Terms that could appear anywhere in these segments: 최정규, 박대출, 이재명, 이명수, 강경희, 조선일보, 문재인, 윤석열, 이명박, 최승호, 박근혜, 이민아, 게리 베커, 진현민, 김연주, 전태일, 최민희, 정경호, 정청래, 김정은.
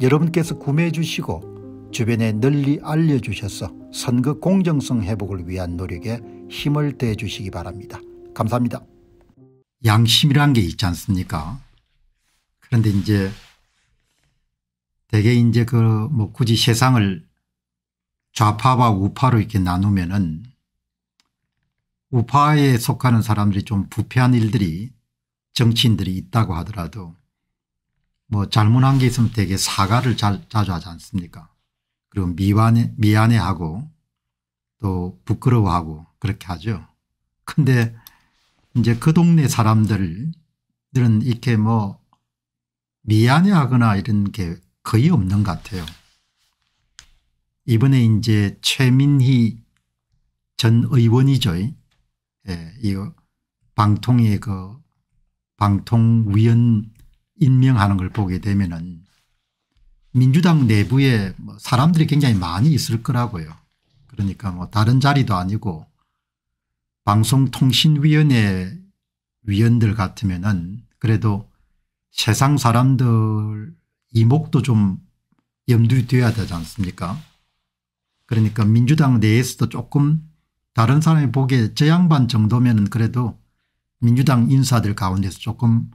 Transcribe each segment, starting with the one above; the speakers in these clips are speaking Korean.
여러분께서 구매해 주시고 주변에 널리 알려주셔서 선거 공정성 회복을 위한 노력에 힘을 더해 주시기 바랍니다. 감사합니다. 양심이란 게 있지 않습니까? 그런데 이제 대개 이제 그 뭐 굳이 세상을 좌파와 우파로 이렇게 나누면은 우파에 속하는 사람들이 좀 부패한 일들이 정치인들이 있다고 하더라도 뭐 잘못한 게 있으면 되게 사과를 자주 하지 않습니까? 그리고 미안해하고 또 부끄러워하고 그렇게 하죠. 근데 이제 그 동네 사람들은 이렇게 뭐 미안해하거나 이런 게 거의 없는 것 같아요. 이번에 이제 최민희 전 의원이죠. 예, 이 방통위의 그 방통위원 임명하는 걸 보게 되면은 민주당 내부에 사람들이 굉장히 많이 있을 거라고요. 그러니까 뭐 다른 자리도 아니고 방송통신위원회 위원들 같으면은 그래도 세상 사람들 이목도 좀 염두에 둬야 되지 않습니까? 그러니까 민주당 내에서도 조금 다른 사람이 보기에 저 양반 정도면은 그래도 민주당 인사들 가운데서 조금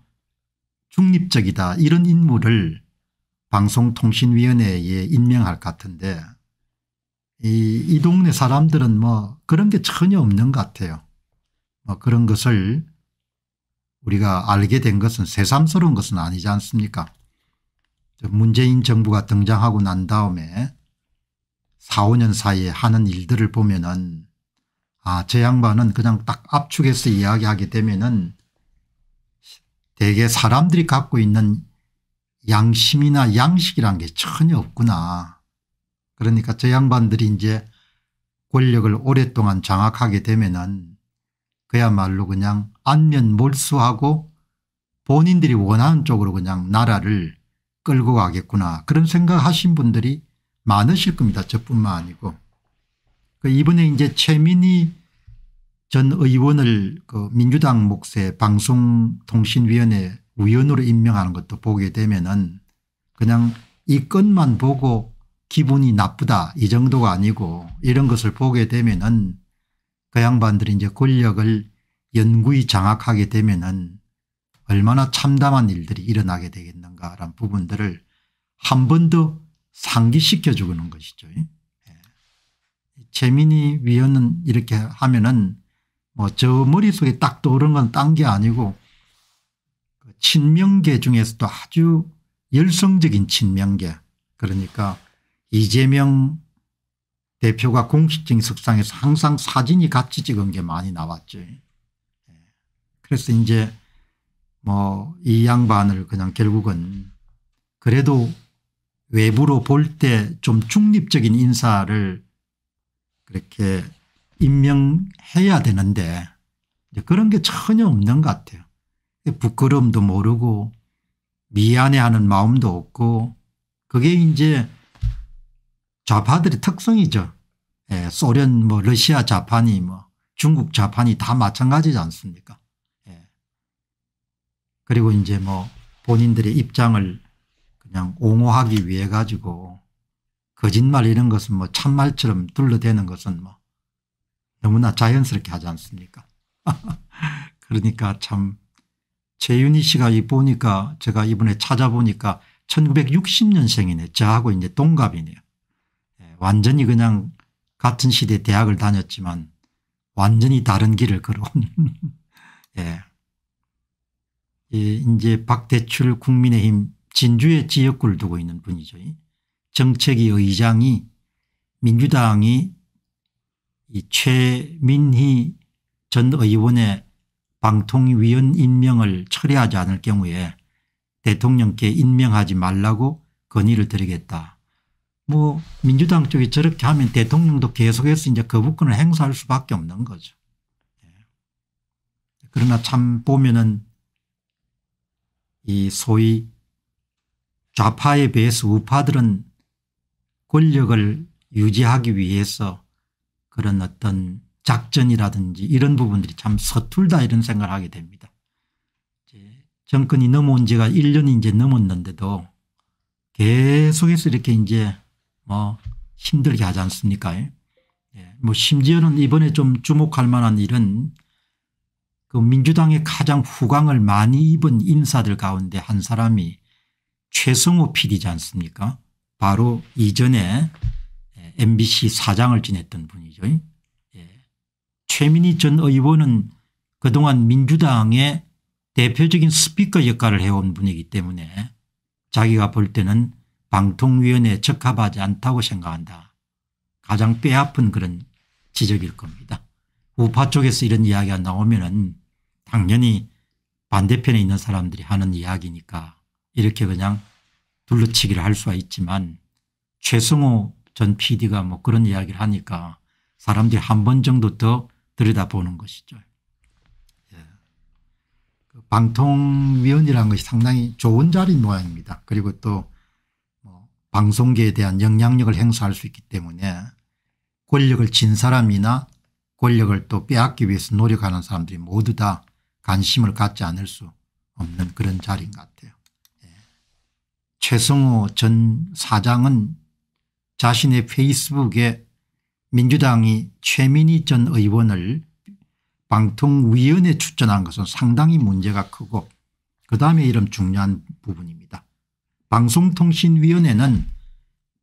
중립적이다 이런 인물을 방송통신위원회에 임명할 것 같은데 이 동네 사람들은 뭐 그런 게 전혀 없는 것 같아요. 뭐 그런 것을 우리가 알게 된 것은 새삼스러운 것은 아니지 않습니까? 문재인 정부가 등장하고 난 다음에 4, 5년 사이에 하는 일들을 보면은 아, 저 양반은 그냥 딱 압축해서 이야기하게 되면은 대개 사람들이 갖고 있는 양심이나 양식이란 게 전혀 없구나. 그러니까 저 양반들이 이제 권력을 오랫동안 장악하게 되면은 그야말로 그냥 안면 몰수하고 본인들이 원하는 쪽으로 그냥 나라를 끌고 가겠구나. 그런 생각하신 분들이 많으실 겁니다. 저뿐만 아니고. 이번에 이제 최민희 전 의원을 그 민주당 몫의 방송통신위원회 위원으로 임명하는 것도 보게 되면은 그냥 이 건만 보고 기분이 나쁘다 이 정도가 아니고 이런 것을 보게 되면은 그 양반들이 이제 권력을 연구히 장악하게 되면은 얼마나 참담한 일들이 일어나게 되겠는가라는 부분들을 한 번 더 상기시켜 주는 것이죠. 최민희 위원은 이렇게 하면은 뭐 저 머릿속에 딱 떠오른 건 딴 게 아니고 친명계 중에서도 아주 열성적인 친명계, 그러니까 이재명 대표가 공식적인 석상에서 항상 사진이 같이 찍은 게 많이 나왔죠. 그래서 이제 뭐 이 양반을 그냥 결국은 그래도 외부로 볼 때 좀 중립적인 인사를 그렇게 임명해야 되는데 그런 게 전혀 없는 것 같아요. 부끄러움도 모르고 미안해하는 마음도 없고 그게 이제 좌파들의 특성이죠. 예, 소련 뭐 러시아 좌파니 뭐 중국 좌파니 다 마찬가지지 않습니까? 예. 그리고 이제 뭐 본인들의 입장을 그냥 옹호하기 위해 가지고 거짓말 이런 것은 뭐 참말처럼 둘러대는 것은 뭐 너무나 자연스럽게 하지 않습니까? 그러니까 참 최윤희 씨가 이 보니까 제가 이번에 찾아보니까 1960년생이네. 저하고 이제 동갑이네요. 완전히 그냥 같은 시대 대학을 다녔지만 완전히 다른 길을 걸어온. 예. 이제 박대출 국민의힘 진주에 지역구를 두고 있는 분이죠. 정책위 의장이 민주당이 이 최민희 전 의원의 방통위원 임명을 철회하지 않을 경우에 대통령께 임명하지 말라고 건의를 드리겠다. 뭐 민주당 쪽이 저렇게 하면 대통령도 계속해서 이제 거부권을 행사할 수밖에 없는 거죠. 그러나 참 보면은 이 소위 좌파에 비해서 우파들은 권력을 유지하기 위해서 그런 어떤 작전이라든지 이런 부분들이 참 서툴다 이런 생각을 하게 됩니다. 이제 정권이 넘어온 지가 1년이 이제 넘었는데도 계속해서 이렇게 이제 뭐 힘들게 하지 않습니까? 예. 뭐 심지어는 이번에 좀 주목할 만한 일은 그 민주당의 가장 후광을 많이 입은 인사들 가운데 한 사람이 최승호 PD지 않습니까? 바로 이전에 MBC 사장을 지냈던 분이죠. 예. 최민희 전 의원은 그동안 민주당의 대표적인 스피커 역할을 해온 분이기 때문에 자기가 볼 때는 방통위원회에 적합하지 않다고 생각한다. 가장 뼈아픈 그런 지적일 겁니다. 우파 쪽에서 이런 이야기가 나오면은 당연히 반대편에 있는 사람들이 하는 이야기니까 이렇게 그냥 둘러치기를 할 수가 있지만 최승호 전 PD가 뭐 그런 이야기를 하니까 사람들이 한 번 정도 더 들여다보는 것이죠. 방통위원이라는 것이 상당히 좋은 자리 모양입니다. 그리고 또 뭐 방송계에 대한 영향력을 행사할 수 있기 때문에 권력을 쥔 사람이나 권력을 또 빼앗기 위해서 노력하는 사람들이 모두 다 관심을 갖지 않을 수 없는 그런 자리인 것 같아요. 예. 최승호 전 사장은 자신의 페이스북에 민주당이 최민희 전 의원을 방통위원회에 추천한 것은 상당히 문제가 크고 그다음에 이런 중요한 부분입니다. 방송통신위원회는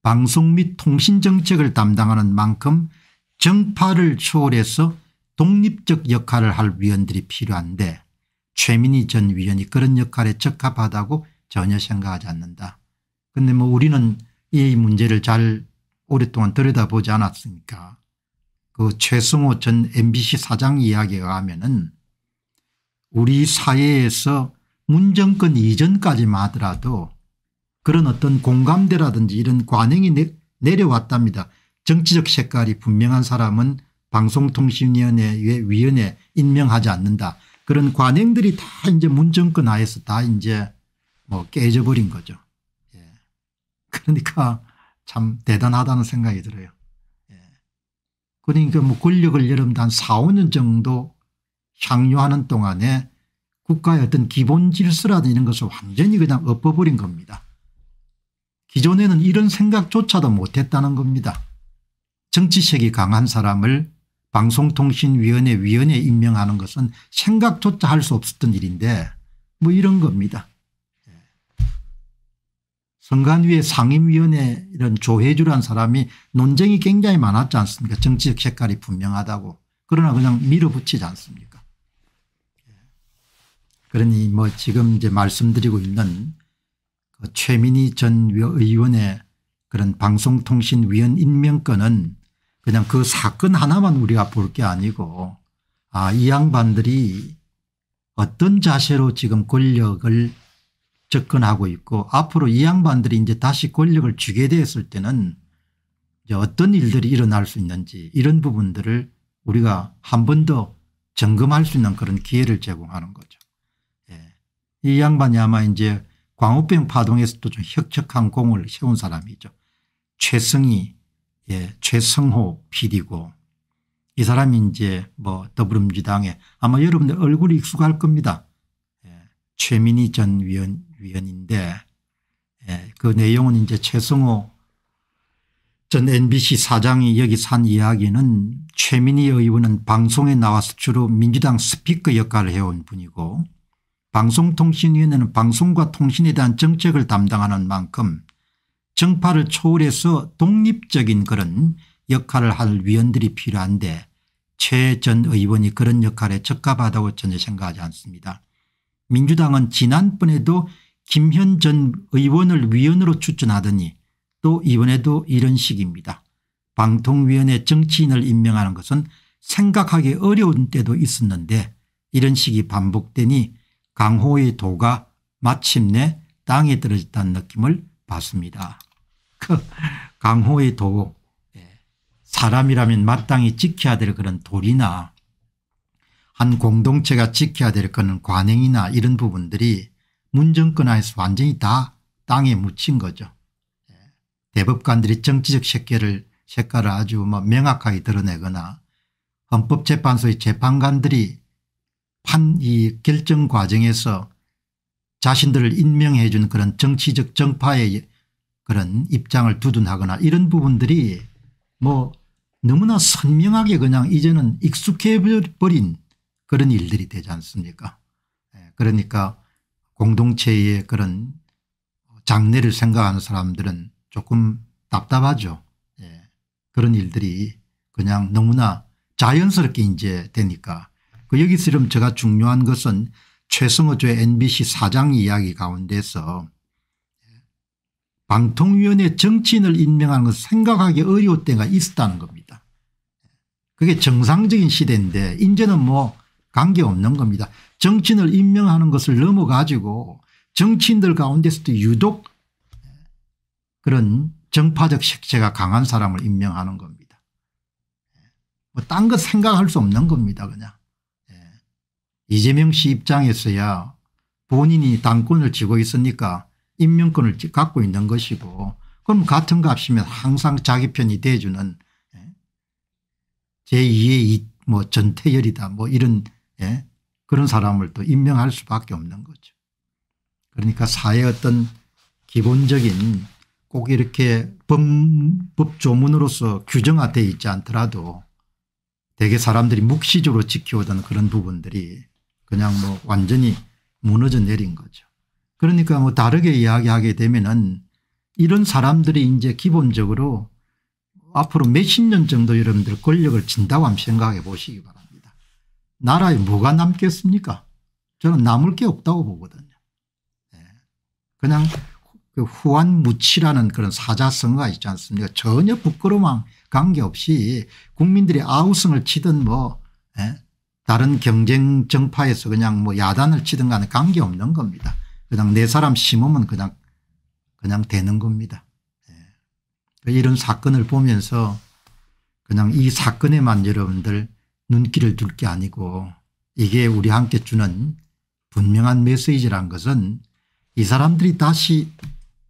방송 및 통신정책을 담당하는 만큼 정파를 초월해서 독립적 역할을 할 위원들이 필요한데 최민희 전 위원이 그런 역할에 적합하다고 전혀 생각하지 않는다. 그런데 뭐 우리는 이 문제를 잘 오랫동안 들여다보지 않았으니까 그 최승호 전 MBC 사장 이야기가 하면은 우리 사회에서 문정권 이전까지만 하더라도 그런 어떤 공감대라든지 이런 관행이 내려왔답니다. 정치적 색깔이 분명한 사람은 방송통신위원회 위원에 임명하지 않는다. 그런 관행들이 다 이제 문정권 하에서 다 이제 뭐 깨져버린 거죠. 예. 그러니까 참 대단하다는 생각이 들어요. 예. 그러니까 뭐 권력을 여러분도 한 4, 5년 정도 향유하는 동안에 국가의 어떤 기본 질서라든지 이런 것을 완전히 그냥 엎어버린 겁니다. 기존에는 이런 생각조차도 못했다는 겁니다. 정치색이 강한 사람을 방송통신위원회 위원에 임명하는 것은 생각조차 할 수 없었던 일인데 뭐 이런 겁니다. 선관위의 상임위원회 이런 조혜주라는 사람이 논쟁이 굉장히 많았지 않습니까? 정치적 색깔이 분명하다고. 그러나 그냥 밀어붙이지 않습니까? 그러니 뭐 지금 이제 말씀드리고 있는 그 최민희 전 의원의 그런 방송통신위원 임명권은 그냥 그 사건 하나만 우리가 볼 게 아니고 아, 이 양반들이 어떤 자세로 지금 권력을 접근하고 있고 앞으로 이 양반들이 이제 다시 권력을 쥐게 됐을 때는 이제 어떤 일들이 일어날 수 있는지 이런 부분들을 우리가 한 번 더 점검할 수 있는 그런 기회를 제공하는 거죠. 예. 이 양반이 아마 이제 광우병 파동에서도 좀 혁혁한 공을 세운 사람이죠. 최승희, 예, 최승호 PD고 이 사람이 이제 뭐 더불어민주당에 아마 여러분들 얼굴이 익숙할 겁니다. 예, 최민희 전 위원인데 예, 그 내용은 이제 최승호 전 MBC 사장이 여기서 한 이야기는 최민희 의원은 방송에 나와서 주로 민주당 스피커 역할을 해온 분이고 방송통신위원회는 방송과 통신에 대한 정책을 담당하는 만큼 정파를 초월해서 독립적인 그런 역할을 할 위원들이 필요한데 최 전 의원이 그런 역할에 적합하다고 전혀 생각하지 않습니다. 민주당은 지난번에도 김현 전 의원을 위원으로 추천하더니 또 이번에도 이런 식입니다. 방통위원회 정치인을 임명하는 것은 생각하기 어려운 때도 있었는데 이런 식이 반복되니 강호의 도가 마침내 땅에 떨어졌다는 느낌을 받습니다. 강호의 도곡, 사람이라면 마땅히 지켜야 될 그런 도리나 한 공동체가 지켜야 될 그런 관행이나 이런 부분들이 문정권 안에서 완전히 다 땅에 묻힌 거죠. 대법관들이 정치적 색깔을 아주 뭐 명확하게 드러내거나 헌법재판소의 재판관들이 이 결정 과정에서 자신들을 임명해 준 그런 정치적 정파의 그런 입장을 두둔하거나 이런 부분들이 뭐 너무나 선명하게 그냥 이제는 익숙해버린 그런 일들이 되지 않습니까. 그러니까 공동체의 그런 장래를 생각하는 사람들은 조금 답답하죠. 그런 일들이 그냥 너무나 자연스럽게 이제 되니까. 여기서 좀 제가 중요한 것은 최승호 전 MBC 사장 이야기 가운데서 방통위원회 정치인을 임명하는 것을 생각하기 어려울 때가 있었다는 겁니다. 그게 정상적인 시대인데 이제는 뭐 관계없는 겁니다. 정치인을 임명하는 것을 넘어가지고 정치인들 가운데서도 유독 그런 정파적 색채가 강한 사람을 임명하는 겁니다. 뭐 딴 것 생각할 수 없는 겁니다. 그냥. 이재명 씨 입장에서야 본인이 당권을 쥐고 있으니까 임명권을 갖고 있는 것이고, 그럼 같은 값이면 항상 자기 편이 대주는 제2의 뭐 전태열이다 뭐 이런 그런 사람을 또 임명할 수밖에 없는 거죠. 그러니까 사회의 어떤 기본적인 꼭 이렇게 법조문으로서 규정화되어 있지 않더라도 대개 사람들이 묵시적으로 지켜오던 그런 부분들이 그냥 뭐 완전히 무너져 내린 거죠. 그러니까 뭐 다르게 이야기하게 되면은 이런 사람들이 이제 기본적으로 앞으로 몇십 년 정도 여러분들 권력을 진다고 한번 생각해 보시기 바랍니다. 나라에 뭐가 남겠습니까? 저는 남을 게 없다고 보거든요. 그냥 그 후한무치라는 그런 사자성어가 있지 않습니까? 전혀 부끄러움 관계없이 국민들이 아우성을 치든 뭐 다른 경쟁 정파에서 그냥 뭐 야단을 치든 간에 관계없는 겁니다. 그냥 내 사람 심으면 그냥 되는 겁니다. 이런 사건을 보면서 그냥 이 사건에만 여러분들 눈길을 둘 게 아니고 이게 우리 함께 주는 분명한 메시지란 것은 이 사람들이 다시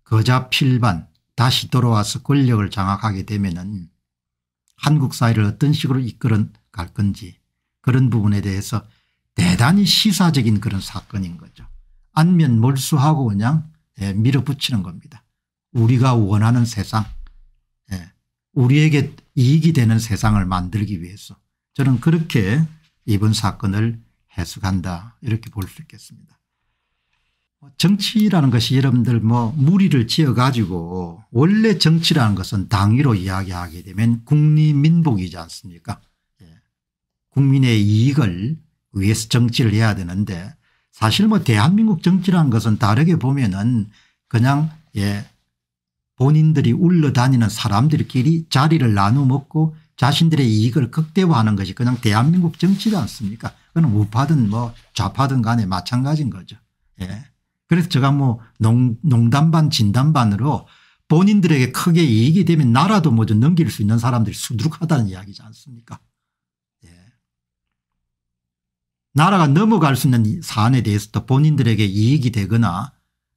거자필반 다시 돌아와서 권력을 장악하게 되면은 한국 사회를 어떤 식으로 이끌어갈 건지 그런 부분에 대해서 대단히 시사적인 그런 사건인 거죠. 안면 몰수하고 그냥 밀어붙이는 겁니다. 우리가 원하는 세상, 우리에게 이익이 되는 세상을 만들기 위해서 저는 그렇게 이번 사건을 해석한다 이렇게 볼 수 있겠습니다. 정치라는 것이 여러분들 뭐 무리를 지어가지고 원래 정치라는 것은 당위로 이야기하게 되면 국리민복이지 않습니까? 국민의 이익을 위해서 정치를 해야 되는데 사실 뭐 대한민국 정치라는 것은 다르게 보면은 그냥 본인들이 울러다니는 사람들끼리 자리를 나누어 먹고 자신들의 이익을 극대화하는 것이 그냥 대한민국 정치지 않습니까? 그건 우파든 뭐 좌파든 간에 마찬가지인 거죠. 그래서 제가 뭐 농담 반 진담 반으로 본인들에게 크게 이익이 되면 나라도 먼저 넘길 수 있는 사람들이 수두룩하다는 이야기지 않습니까? 나라가 넘어갈 수 있는 사안에 대해서도 본인들에게 이익이 되거나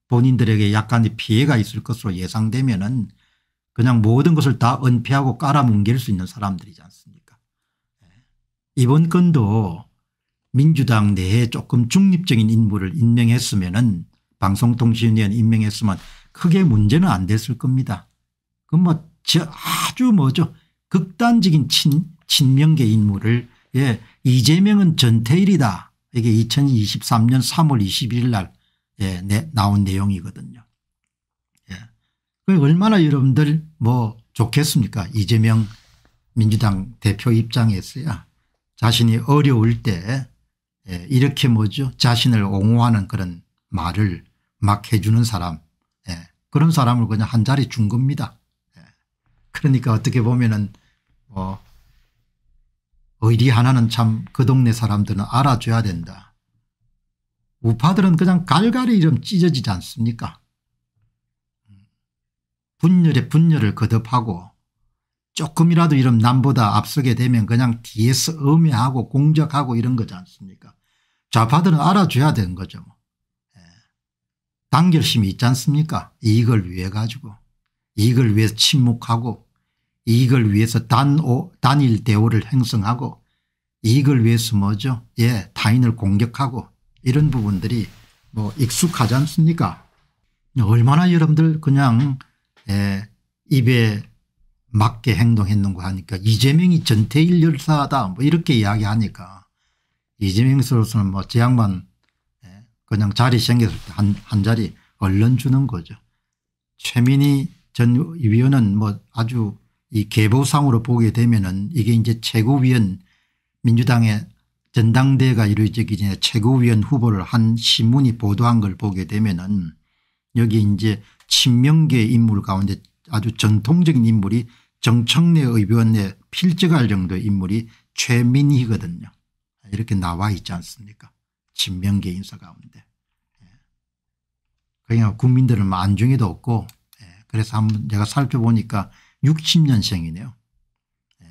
본인들에게 약간의 피해가 있을 것으로 예상되면은 그냥 모든 것을 다 은폐하고 깔아뭉갤 수 있는 사람들이지 않습니까? 이번 건도 민주당 내에 조금 중립적인 인물을 임명했으면은 방송통신위원 임명했으면 크게 문제는 안 됐을 겁니다. 그건 뭐 아주 뭐죠. 극단적인 친명계 인물을 이재명은 전태일이다. 이게 2023년 3월 21일 날 나온 내용이거든요. 얼마나 여러분들 뭐 좋겠습니까? 이재명 민주당 대표 입장에서야 자신이 어려울 때 이렇게 뭐죠. 자신을 옹호하는 그런 말을 막 해주는 사람, 그런 사람을 그냥 한 자리 준 겁니다. 그러니까 어떻게 보면은 의리 하나는 참 그 동네 사람들은 알아줘야 된다. 우파들은 그냥 갈갈이 좀 찢어지지 않습니까? 분열에 분열을 거듭하고 조금이라도 이런 남보다 앞서게 되면 그냥 뒤에서 음해하고 공격하고 이런 거지 않습니까? 좌파들은 알아줘야 되는 거죠. 뭐. 예. 단결심이 있지 않습니까? 이익을 위해 가지고 이익을 위해서 침묵하고 이익을 위해서 단일 대오를 행성하고 이익을 위해서 뭐죠? 예, 타인을 공격하고 이런 부분들이 뭐 익숙하지 않습니까? 얼마나 여러분들 그냥 예, 입에 맞게 행동했는가 하니까 이재명이 전태일 열사다 뭐 이렇게 이야기하니까 이재명으로서는 뭐 제 양반 그냥 자리 생겼을 때 한 자리 얼른 주는 거죠. 최민희 전 위원은 뭐 아주 이 계보상으로 보게 되면은 이게 이제 최고위원 민주당의 전당대회가 이루어지기 전에 최고위원 후보를 한 신문이 보도한 걸 보게 되면은 여기 이제 친명계 인물 가운데 아주 전통적인 인물이 정청래 의원에 필적할 정도의 인물이 최민희거든요. 이렇게 나와 있지 않습니까? 친명계 인사 가운데. 그러니까 국민들은 뭐 안중에도 없고 그래서 한번 제가 살펴보니까 60년생이네요.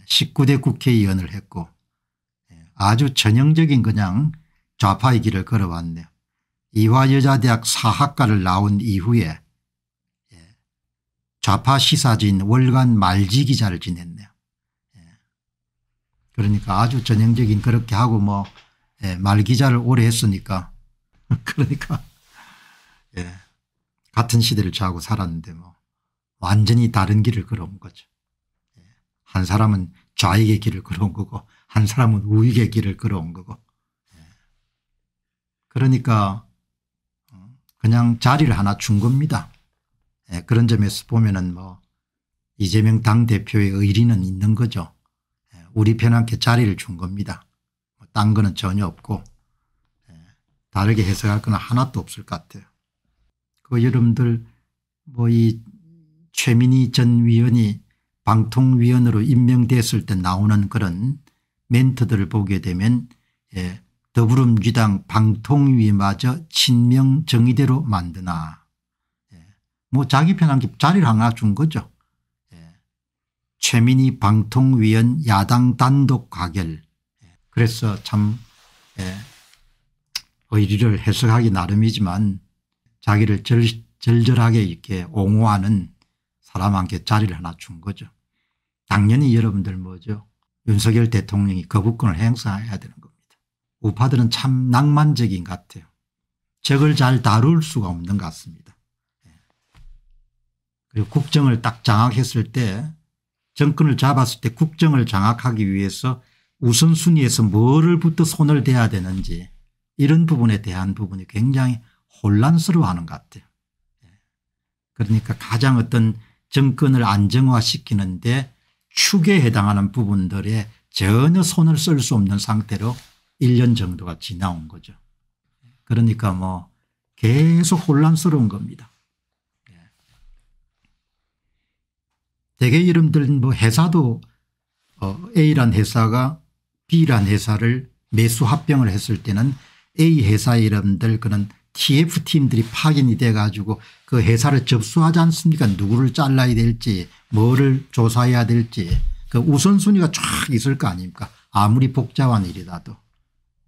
19대 국회의원을 했고 아주 전형적인 그냥 좌파의 길을 걸어왔네요. 이화여자대학 사학과를 나온 이후에 좌파 시사지인 월간 말지 기자를 지냈네요. 그러니까 아주 전형적인 그렇게 하고 뭐 말 기자를 오래 했으니까 그러니까 예, 같은 시대를 저하고 살았는데 뭐 완전히 다른 길을 걸어온 거죠. 한 사람은 좌익의 길을 걸어온 거고 한 사람은 우익의 길을 걸어온 거고 그러니까 그냥 자리를 하나 준 겁니다. 예, 그런 점에서 보면은 뭐 이재명 당대표의 의리는 있는 거죠. 예, 우리 편한테 자리를 준 겁니다. 뭐 딴 거는 전혀 없고 예, 다르게 해석할 건 하나도 없을 것 같아요. 그 여러분들 뭐 이 최민희 전 위원이 방통위원으로 임명됐을 때 나오는 그런 멘트들을 보게 되면 예, 더불어민주당 방통위마저 친명 정의대로 만드나. 뭐 자기 편한 게 자리를 하나 준 거죠. 예. 최민희 방통위원 야당 단독 가결. 예. 그래서 참 예. 의리를 해석하기 나름이지만 자기를 절절하게 이렇게 옹호하는 사람한테 자리를 하나 준 거죠. 당연히 여러분들 뭐죠. 윤석열 대통령이 거부권을 행사해야 되는 겁니다. 우파들은 참 낭만적인 것 같아요. 적을 잘 다룰 수가 없는 것 같습니다. 그리고 국정을 딱 장악했을 때 정권을 잡았을 때 국정을 장악하기 위해서 우선순위에서 뭐를부터 손을 대야 되는지 이런 부분에 대한 부분이 굉장히 혼란스러워하는 것 같아요. 그러니까 가장 어떤 정권을 안정화시키는데 축에 해당하는 부분들에 전혀 손을 쓸 수 없는 상태로 1년 정도가 지나온 거죠. 그러니까 뭐 계속 혼란스러운 겁니다. 대개 여러분들 뭐 회사도 A라는 회사가 B라는 회사를 매수 합병을 했을 때는 A 회사의 여러분들 그런 TF팀들이 파견이 돼 가지고 그 회사를 접수하지 않습니까? 누구를 잘라야 될지 뭐를 조사해야 될지 그 우선순위가 쫙 있을 거 아닙니까? 아무리 복잡한 일이라도.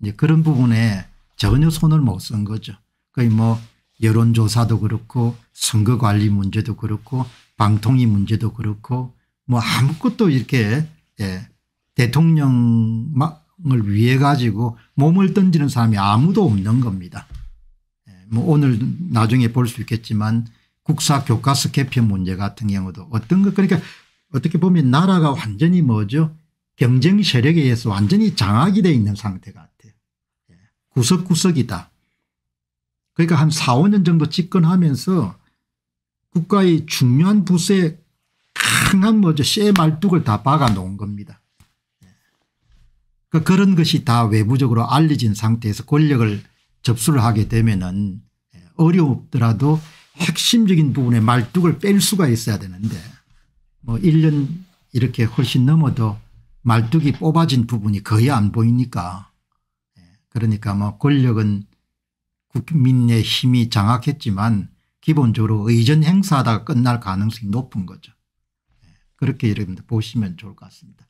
이제 그런 부분에 전혀 손을 못 쓴 거죠. 거의 뭐 여론조사도 그렇고 선거관리 문제도 그렇고 방통위 문제도 그렇고 뭐 아무것도 이렇게 예, 대통령을 위해 가지고 몸을 던지는 사람이 아무도 없는 겁니다. 예, 뭐 오늘 나중에 볼 수 있겠지만 국사 교과서 개편 문제 같은 경우도 어떤 것 그러니까 어떻게 보면 나라가 완전히 뭐죠 경쟁 세력에 의해서 완전히 장악이 돼 있는 상태 같아요. 예, 구석구석이다. 그러니까 한 4, 5년 정도 집권하면서 국가의 중요한 부서에 강한 뭐죠 쇠 말뚝을 다 박아 놓은 겁니다. 그러니까 그런 것이 다 외부적으로 알려진 상태에서 권력을 접수를 하게 되면은 어렵더라도 핵심적인 부분에 말뚝을 뺄 수가 있어야 되는데 뭐 1년 이렇게 훨씬 넘어도 말뚝이 뽑아진 부분이 거의 안 보이니까 그러니까 뭐 권력은 국민의 힘이 장악했지만 기본적으로 의전 행사하다가 끝날 가능성이 높은 거죠. 그렇게 여러분들 보시면 좋을 것 같습니다.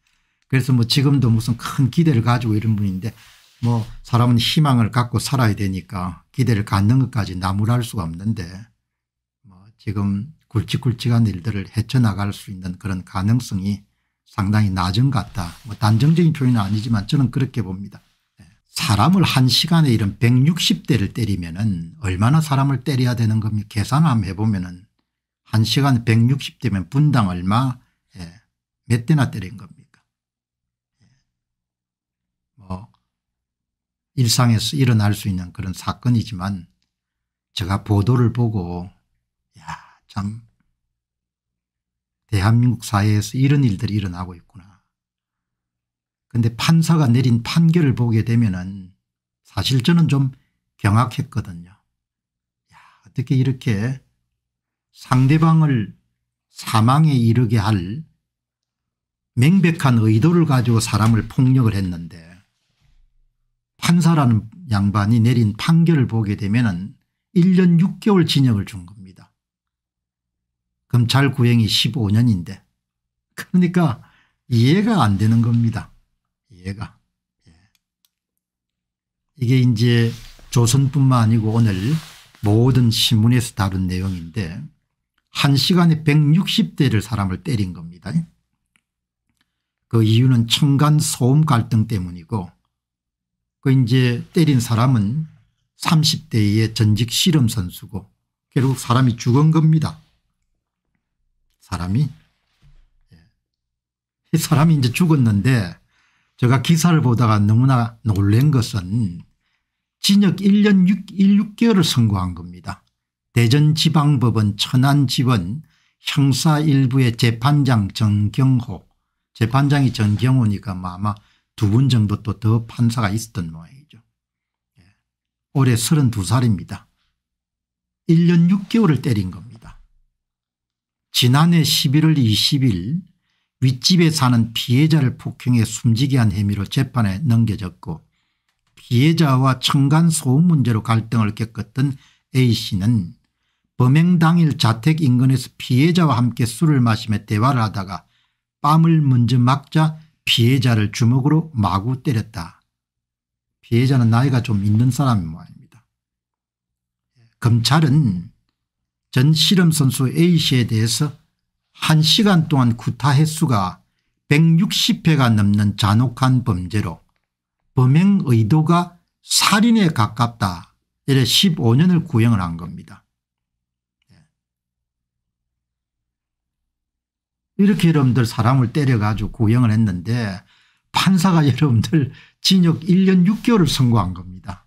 그래서 뭐 지금도 무슨 큰 기대를 가지고 이런 분인데 뭐 사람은 희망을 갖고 살아야 되니까 기대를 갖는 것까지 나무랄 수가 없는데 뭐 지금 굵직굵직한 일들을 헤쳐나갈 수 있는 그런 가능성이 상당히 낮은 것 같다. 뭐 단정적인 표현은 아니지만 저는 그렇게 봅니다. 사람을 한 시간에 이런 160대를 때리면은 얼마나 사람을 때려야 되는 겁니까? 계산을 한번 해보면은 한 시간에 160대면 분당 얼마, 몇 대나 때린 겁니까? 뭐 일상에서 일어날 수 있는 그런 사건이지만 제가 보도를 보고 야, 참 대한민국 사회에서 이런 일들이 일어나고 있구나. 근데 판사가 내린 판결을 보게 되면은 사실 저는 좀 경악했거든요. 야, 어떻게 이렇게 상대방을 사망에 이르게 할 명백한 의도를 가지고 사람을 폭력을 했는데 판사라는 양반이 내린 판결을 보게 되면은 1년 6개월 징역을 준 겁니다. 검찰 구형이 15년인데 그러니까 이해가 안 되는 겁니다. 이해가. 이게 이제 조선뿐만 아니고 오늘 모든 신문에서 다룬 내용인데 한 시간에 160대를 사람을 때린 겁니다. 그 이유는 청간 소음 갈등 때문이고 그 이제 때린 사람은 30대의 전직 씨름 선수고 결국 사람이 죽은 겁니다. 사람이. 이 사람이 이제 죽었는데 제가 기사를 보다가 너무나 놀란 것은 징역 1년 6개월을 선고한 겁니다. 대전지방법원 천안지원 형사 1부의 재판장 정경호. 재판장이 정경호니까 아마 두 분 정도 또 더 판사가 있었던 모양이죠. 올해 32살입니다. 1년 6개월을 때린 겁니다. 지난해 11월 20일 윗집에 사는 피해자를 폭행해 숨지게 한 혐의로 재판에 넘겨졌고 피해자와 층간소음 문제로 갈등을 겪었던 A씨는 범행 당일 자택 인근에서 피해자와 함께 술을 마시며 대화를 하다가 뺨을 먼저 맞자 피해자를 주먹으로 마구 때렸다. 피해자는 나이가 좀 있는 사람인 모양입니다. 검찰은 전 실험선수 A씨에 대해서 1시간 동안 구타 횟수가 160회가 넘는 잔혹한 범죄로 범행 의도가 살인에 가깝다. 이래 15년을 구형을 한 겁니다. 이렇게 여러분들 사람을 때려가지고 구형을 했는데 판사가 여러분들 징역 1년 6개월을 선고한 겁니다.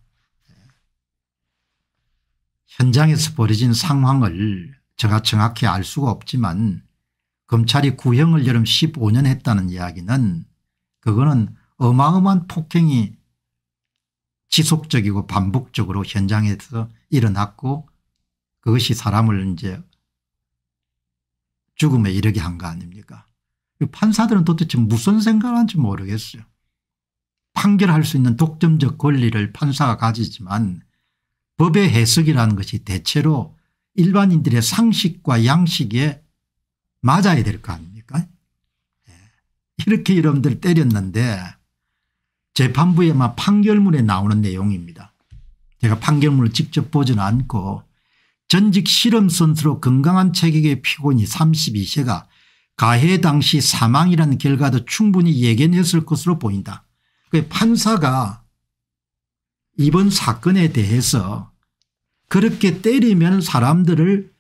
현장에서 벌어진 상황을 제가 정확히 알 수가 없지만 검찰이 구형을 여름 15년 했다는 이야기는 그거는 어마어마한 폭행이 지속적이고 반복적으로 현장에서 일어났고 그것이 사람을 이제 죽음에 이르게 한 거 아닙니까? 판사들은 도대체 무슨 생각하는지 모르겠어요. 판결할 수 있는 독점적 권리를 판사가 가지지만 법의 해석이라는 것이 대체로 일반인들의 상식과 양식에 맞아야 될 거 아닙니까? 이렇게 여러분들 때렸는데 재판부의 막 판결문에 나오는 내용입니다. 제가 판결문을 직접 보지는 않고 전직 실험선수로 건강한 체격의 피고인이 32세가 가해 당시 사망이라는 결과도 충분히 예견했을 것으로 보인다. 판사가 이번 사건에 대해서 그렇게 때리면 사람들을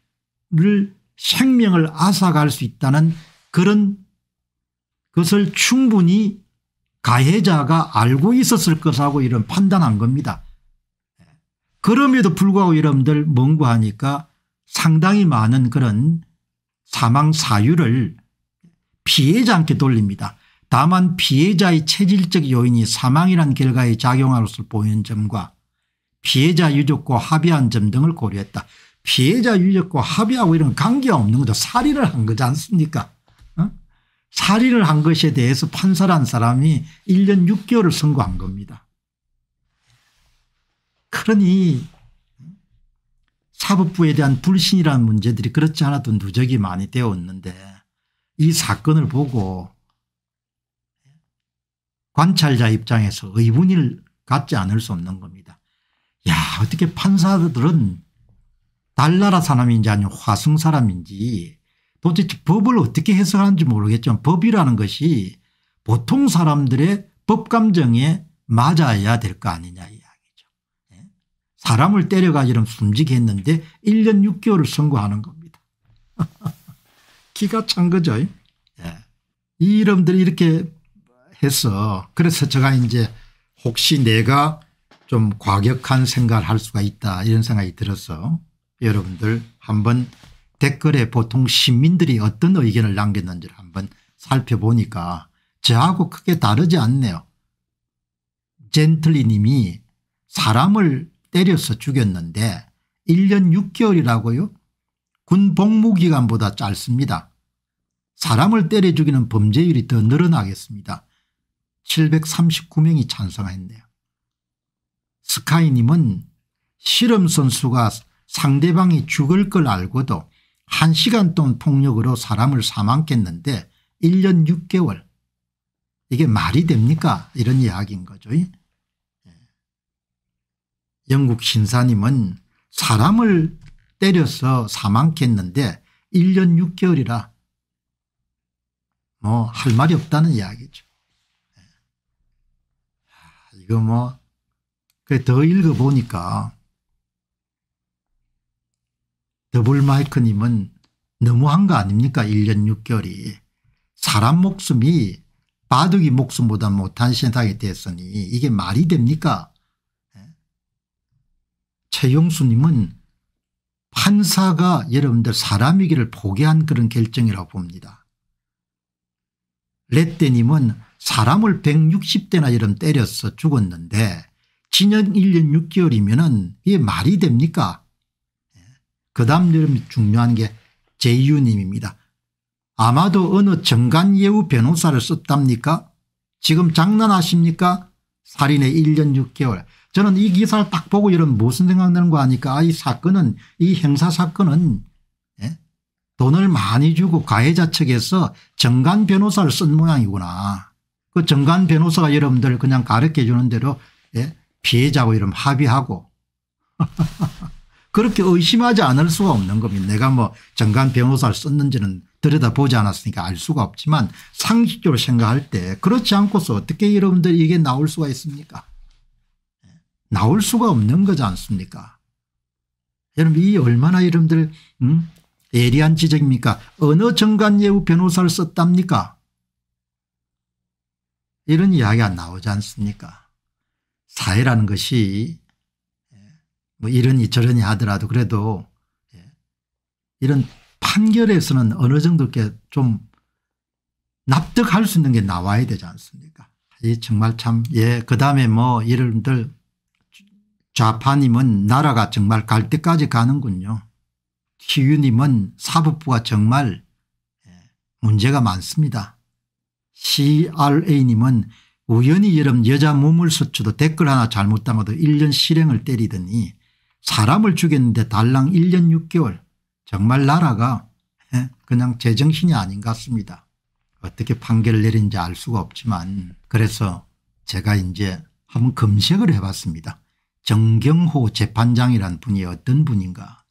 생명을 앗아갈 수 있다는 그런 것을 충분히 가해자가 알고 있었을 것하고 이런 판단한 겁니다. 그럼에도 불구하고 여러분들 멍구하니까 상당히 많은 그런 사망 사유를 피해자한테 돌립니다. 다만 피해자의 체질적 요인이 사망이란 결과에 작용하로서 보이는 점과 피해자 유족과 합의한 점 등을 고려했다. 피해자 유족과 합의하고 이런 관계가 없는 거죠. 살인을 한 거지 않습니까? 살인을 한 것에 대해서 판사란 사람이 1년 6개월을 선고한 겁니다. 그러니 사법부에 대한 불신이라는 문제들이 그렇지 않아도 누적이 많이 되었는데 이 사건을 보고 관찰자 입장에서 의문을 갖지 않을 수 없는 겁니다. 야, 어떻게 판사들은 달나라 사람인지 아니면 화성 사람인지 도대체 법을 어떻게 해석하는지 모르겠지만 법이라는 것이 보통 사람들의 법감정에 맞아야 될 거 아니냐 이야기죠. 예? 사람을 때려가지고 숨지겠는데 1년 6개월을 선고하는 겁니다. 기가 찬 거죠. 예. 이 이름들이 이렇게 해서 그래서 제가 이제 혹시 내가 좀 과격한 생각을 할 수가 있다 이런 생각이 들어서 여러분들 한번 댓글에 보통 시민들이 어떤 의견을 남겼는지를 한번 살펴보니까 저하고 크게 다르지 않네요. 젠틀리 님이 사람을 때려서 죽였는데 1년 6개월이라고요? 군 복무기간보다 짧습니다. 사람을 때려 죽이는 범죄율이 더 늘어나겠습니다. 739명이 찬성했네요. 스카이 님은 실험선수가 상대방이 죽을 걸 알고도 1시간 동안 폭력으로 사람을 사망했는데 1년 6개월. 이게 말이 됩니까? 이런 이야기인 거죠. 영국 신사님은 사람을 때려서 사망했는데 1년 6개월이라 뭐 할 말이 없다는 이야기죠. 이거 뭐 그래 더 읽어보니까 더블마이크님은 너무한 거 아닙니까? 1년 6개월이. 사람 목숨이 바둑이 목숨보다 못한 세상이 됐으니 이게 말이 됩니까? 최용수님은 판사가 여러분들 사람이기를 포기한 그런 결정이라고 봅니다. 레떼님은 사람을 160대나 여러분 때려서 죽었는데 징역 1년 6개월이면은 이게 말이 됩니까? 그 다음 여러분 중요한 게 제이유님입니다. 아마도 어느 정관예우 변호사를 썼답니까? 지금 장난하십니까? 살인의 1년 6개월. 저는 이 기사를 딱 보고 이런 무슨 생각나는 거 아니까 이 사건은 이 형사사건은 예? 돈을 많이 주고 가해자 측에서 정관 변호사를 쓴 모양이구나. 그 정관 변호사가 여러분들 그냥 가르쳐 주는 대로 예? 피해자고 이러면 합의하고 그렇게 의심하지 않을 수가 없는 겁니다. 내가 뭐 정관 변호사를 썼는지는 들여다보지 않았으니까 알 수가 없지만 상식적으로 생각할 때 그렇지 않고서 어떻게 여러분들 이게 나올 수가 있습니까? 나올 수가 없는 거지 않습니까? 여러분 이 얼마나 여러분들 예리한 지적입니까? 어느 정관예우 변호사를 썼답니까? 이런 이야기가 나오지 않습니까? 사회라는 것이 뭐 이러니 저러니 하더라도 그래도 이런 판결에서는 어느 정도 이렇게 좀 납득할 수 있는 게 나와야 되지 않습니까? 이 정말 참, 예. 그 다음에 뭐, 여러분들 좌파님은 나라가 정말 갈 때까지 가는군요. 희유님은 사법부가 정말 문제가 많습니다. CRA님은 우연히 여러분 여자 몸을 스쳐도 댓글 하나 잘못 담아도 1년 실형을 때리더니 사람을 죽였는데 달랑 1년 6개월. 정말 나라가 그냥 제정신이 아닌 것 같습니다. 어떻게 판결을 내린지 알 수가 없지만 그래서 제가 이제 한번 검색을 해봤습니다. 정경호 재판장이라는 분이 어떤 분인가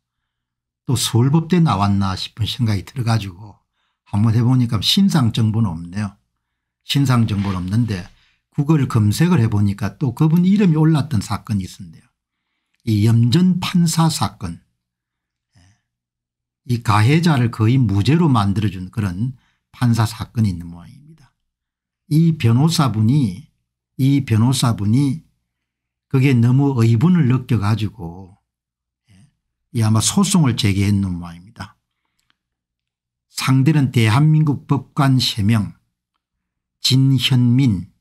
또 서울법대 나왔나 싶은 생각이 들어가지고 한번 해보니까 신상정보는 없네요. 신상정보는 없는데 구글 검색을 해보니까 또 그분 이름이 올랐던 사건이 있었네요. 이 염전 판사 사건. 이 가해자를 거의 무죄로 만들어준 그런 판사 사건이 있는 모양입니다. 이 변호사분이 그게 너무 의분을 느껴가지고 이 아마 소송을 제기했는 모양입니다. 상대는 대한민국 법관 3명, 진현민,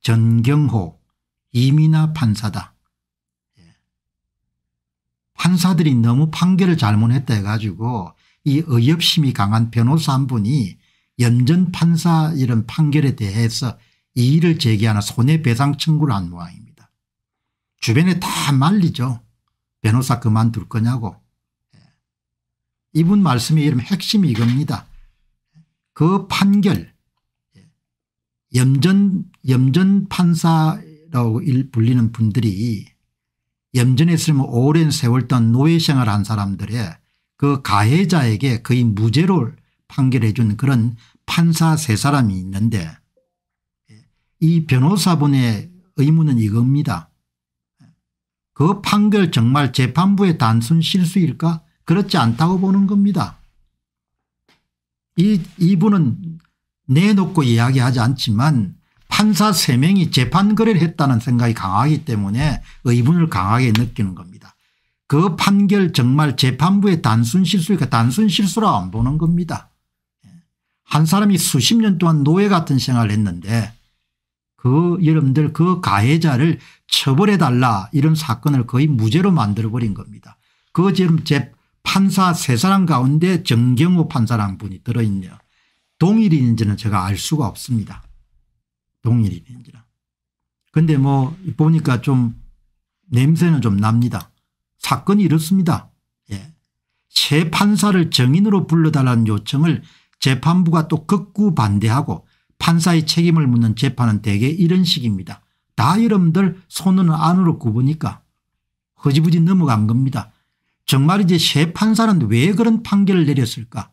전경호, 이민아 판사다. 판사들이 너무 판결을 잘못했다 해가지고 이 의협심이 강한 변호사 한 분이 염전 판사 이런 판결에 대해서 이의를 제기하는 손해배상 청구를 한 모양입니다. 주변에 다 말리죠. 변호사 그만둘 거냐고 이분 말씀의 이름 핵심이 이겁니다. 그 판결 염전 판사라고 불리는 분들이 염전했으면 오랜 세월 동안 노예생활 한 사람들의 그 가해자에게 거의 무죄를 판결해 준 그런 판사 세 사람이 있는데 이 변호사분의 의무는 이겁니다. 그 판결 정말 재판부의 단순 실수일까? 그렇지 않다고 보는 겁니다. 이분은 내놓고 이야기하지 않지만 판사 3명이 재판 거래를 했다는 생각이 강하기 때문에 의문을 강하게 느끼는 겁니다. 그 판결 정말 재판부의 단순 실수니까 단순 실수라고 안 보는 겁니다. 한 사람이 수십 년 동안 노예 같은 생활을 했는데 그 여러분들 그 가해자를 처벌해 달라 이런 사건을 거의 무죄로 만들어버린 겁니다. 그 지금 제 판사 3사람 가운데 정경호 판사라는 분이 들어있네요. 동일인인지는 제가 알 수가 없습니다. 동일인인지라. 근데 뭐 보니까 좀 냄새는 좀 납니다. 사건이 이렇습니다. 예. 새 판사를 정인으로 불러달라는 요청을 재판부가 또 극구 반대하고 판사의 책임을 묻는 재판은 대개 이런 식입니다. 다 여러분들 손은 안으로 굽으니까 허지부지 넘어간 겁니다. 정말 이제 새 판사는 왜 그런 판결을 내렸을까?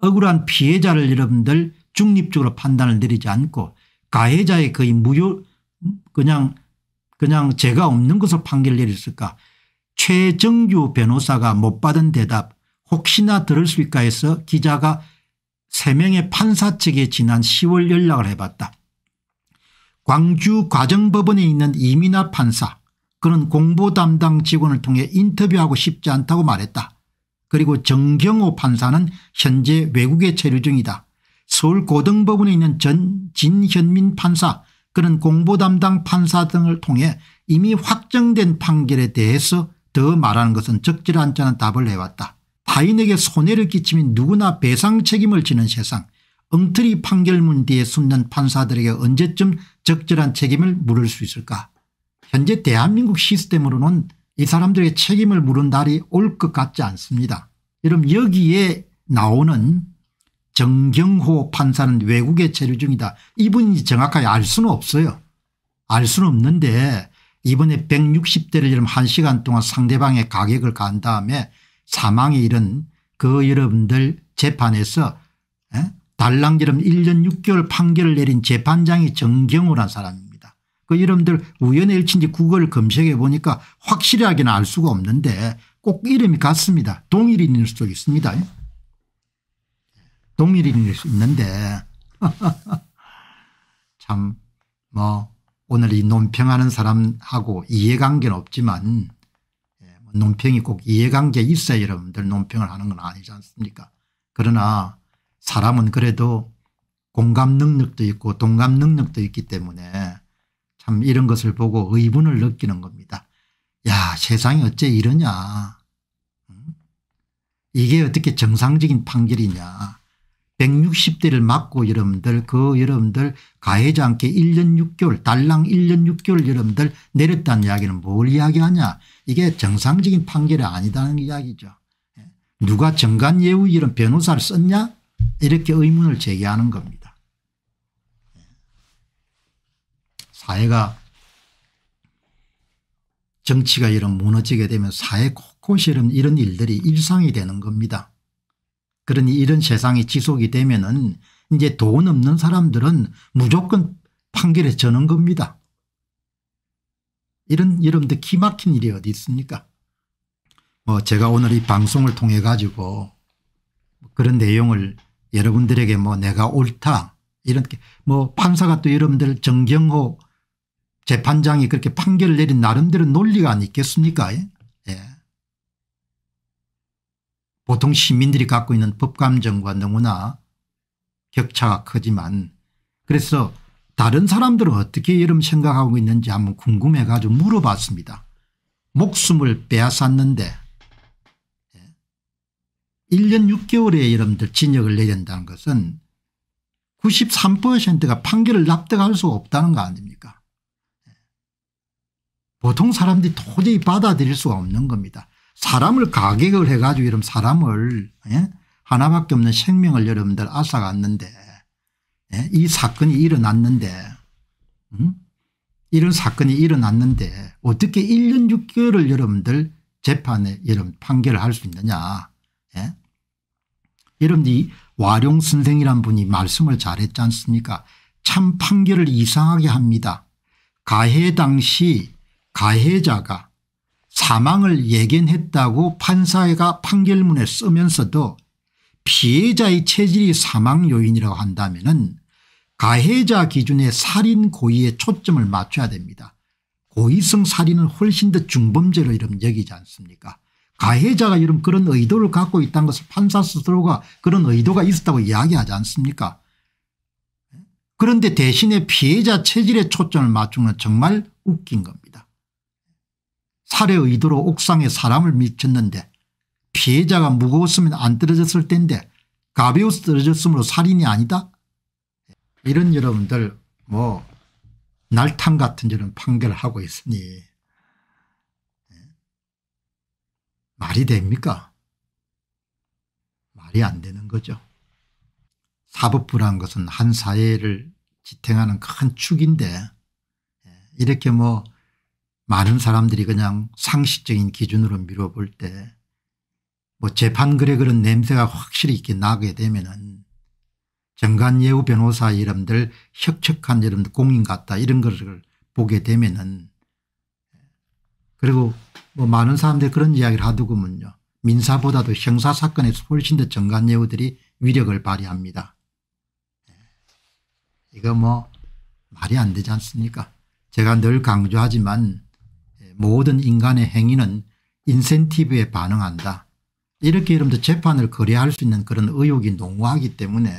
억울한 피해자를 여러분들 중립적으로 판단을 내리지 않고 가해자의 거의 무효 그냥 죄가 없는 것을 판결을 내렸을까? 최정규 변호사가 못 받은 대답 혹시나 들을 수 있을까 해서 기자가 3명의 판사 측에 지난 10월 연락을 해봤다. 광주 과정법원에 있는 이민아 판사 그는 공보 담당 직원을 통해 인터뷰하고 싶지 않다고 말했다. 그리고 정경호 판사는 현재 외국에 체류 중이다. 서울고등법원에 있는 진현민 판사 그는 공보 담당 판사 등을 통해 이미 확정된 판결에 대해서 더 말하는 것은 적절하지 않은 답을 해왔다. 타인에게 손해를 끼치면 누구나 배상 책임을 지는 세상, 엉터리 판결문 뒤에 숨는 판사들에게 언제쯤 적절한 책임을 물을 수 있을까? 현재 대한민국 시스템으로는 이 사람들의 책임을 물은 날이 올 것 같지 않습니다. 여러분 여기에 나오는 정경호 판사는 외국에 체류 중이다. 이분이 정확하게 알 수는 없어요. 알 수는 없는데 이번에 160대를 여러분 1시간 동안 상대방의 가격을 간 다음에 사망에 이른 그 여러분들 재판에서 달랑 여러분 1년 6개월 판결을 내린 재판장이 정경호란 사람입니다. 그 여러분들 우연의 일치인지 구글 검색해 보니까 확실하게는 알 수가 없는데 꼭 이름이 같습니다. 동일인일 수도 있습니다. 동일인일 수 있는데 참 뭐 오늘 이 논평하는 사람하고 이해관계는 없지만 논평이 꼭 이해관계 있어야 여러분들 논평을 하는 건 아니지 않습니까? 그러나 사람은 그래도 공감 능력도 있고 동감 능력도 있기 때문에 참 이런 것을 보고 의문을 느끼는 겁니다. 야 세상이 어째 이러냐. 이게 어떻게 정상적인 판결이냐. 160대를 맞고 여러분들 여러분들 가해자 함께 1년 6개월 달랑 1년 6개월 여러분들 내렸다는 이야기는 뭘 이야기하냐. 이게 정상적인 판결이 아니다는 이야기죠. 누가 정관예우 이런 변호사를 썼냐 이렇게 의문을 제기하는 겁니다. 사회가 정치가 이런 무너지게 되면 사회 곳곳이 이런 일들이 일상이 되는 겁니다. 그러니 이런 세상이 지속이 되면은 이제 돈 없는 사람들은 무조건 판결에 저는 겁니다. 이런 여러분들 기막힌 일이 어디 있습니까? 뭐 제가 오늘 이 방송을 통해 가지고 그런 내용을 여러분들에게 뭐 내가 옳다 이렇게 뭐 판사가 또 여러분들 정경호 재판장이 그렇게 판결을 내린 나름대로 논리가 안 있겠습니까? 예. 보통 시민들이 갖고 있는 법감정과 너무나 격차가 크지만 그래서 다른 사람들은 어떻게 여러분 생각하고 있는지 한번 궁금해 가지고 물어봤습니다. 목숨을 빼앗았는데 1년 6개월에 여러분들 징역을 내야 된다는 것은 93%가 판결을 납득할 수가 없다는 거 아닙니까? 보통 사람들이 도저히 받아들일 수가 없는 겁니다. 사람을 가격을 해가지고 이런 사람을 예? 하나밖에 없는 생명을 여러분들 앗아갔는데 예? 이 사건이 일어났는데 이런 사건이 일어났는데 어떻게 1년 6개월을 여러분들 재판에 여러분 판결을 할 수 있느냐. 예? 여러분이 와룡 선생이란 분이 말씀을 잘했지 않습니까? 참 판결을 이상하게 합니다. 가해 당시 가해자가 사망을 예견했다고 판사가 판결문에 쓰면서도 피해자의 체질이 사망 요인이라고 한다면은 가해자 기준의 살인 고의에 초점을 맞춰야 됩니다. 고의성 살인은 훨씬 더 중범죄로 이름 여기지 않습니까? 가해자가 이런 그런 의도를 갖고 있다는 것을 판사 스스로가 그런 의도가 있었다고 이야기하지 않습니까? 그런데 대신에 피해자 체질에 초점을 맞추는 건 정말 웃긴 겁니다. 살해 의도로 옥상에 사람을 밀쳤는데 피해자가 무거웠으면 안 떨어졌을 텐데 가벼워서 떨어졌으므로 살인이 아니다? 이런 여러분들 뭐 날탕 같은 이런 판결을 하고 있으니 말이 됩니까? 말이 안 되는 거죠. 사법부란 것은 한 사회를 지탱하는 큰 축인데 이렇게 뭐 많은 사람들이 그냥 상식적인 기준으로 미뤄볼 때 뭐 재판 그래 그런 냄새가 확실히 있게 나게 되면은 정관예우 변호사 이름들 혁혁한 이름들 공인 같다 이런 것을 보게 되면은 그리고 뭐 많은 사람들이 그런 이야기를 하더군요. 민사보다도 형사사건에서 훨씬 더 정관예우들이 위력을 발휘합니다. 이거 뭐 말이 안 되지 않습니까? 제가 늘 강조하지만 모든 인간의 행위는 인센티브에 반응한다. 이렇게 이름도 재판을 거래할 수 있는 그런 의욕이 농후하기 때문에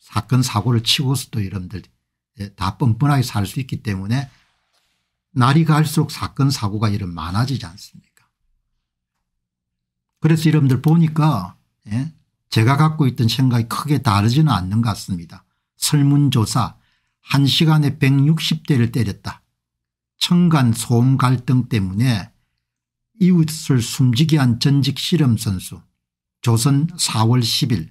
사건 사고를 치고서도 여러분들 다 뻔뻔하게 살 수 있기 때문에 날이 갈수록 사건 사고가 이런 많아지지 않습니까? 그래서 여러분들 보니까 예? 제가 갖고 있던 생각이 크게 다르지는 않는 것 같습니다. 설문조사 1시간에 160대를 때렸다. 청간 소음 갈등 때문에 이웃을 숨지게 한 전직 씨름선수 조선 4월 10일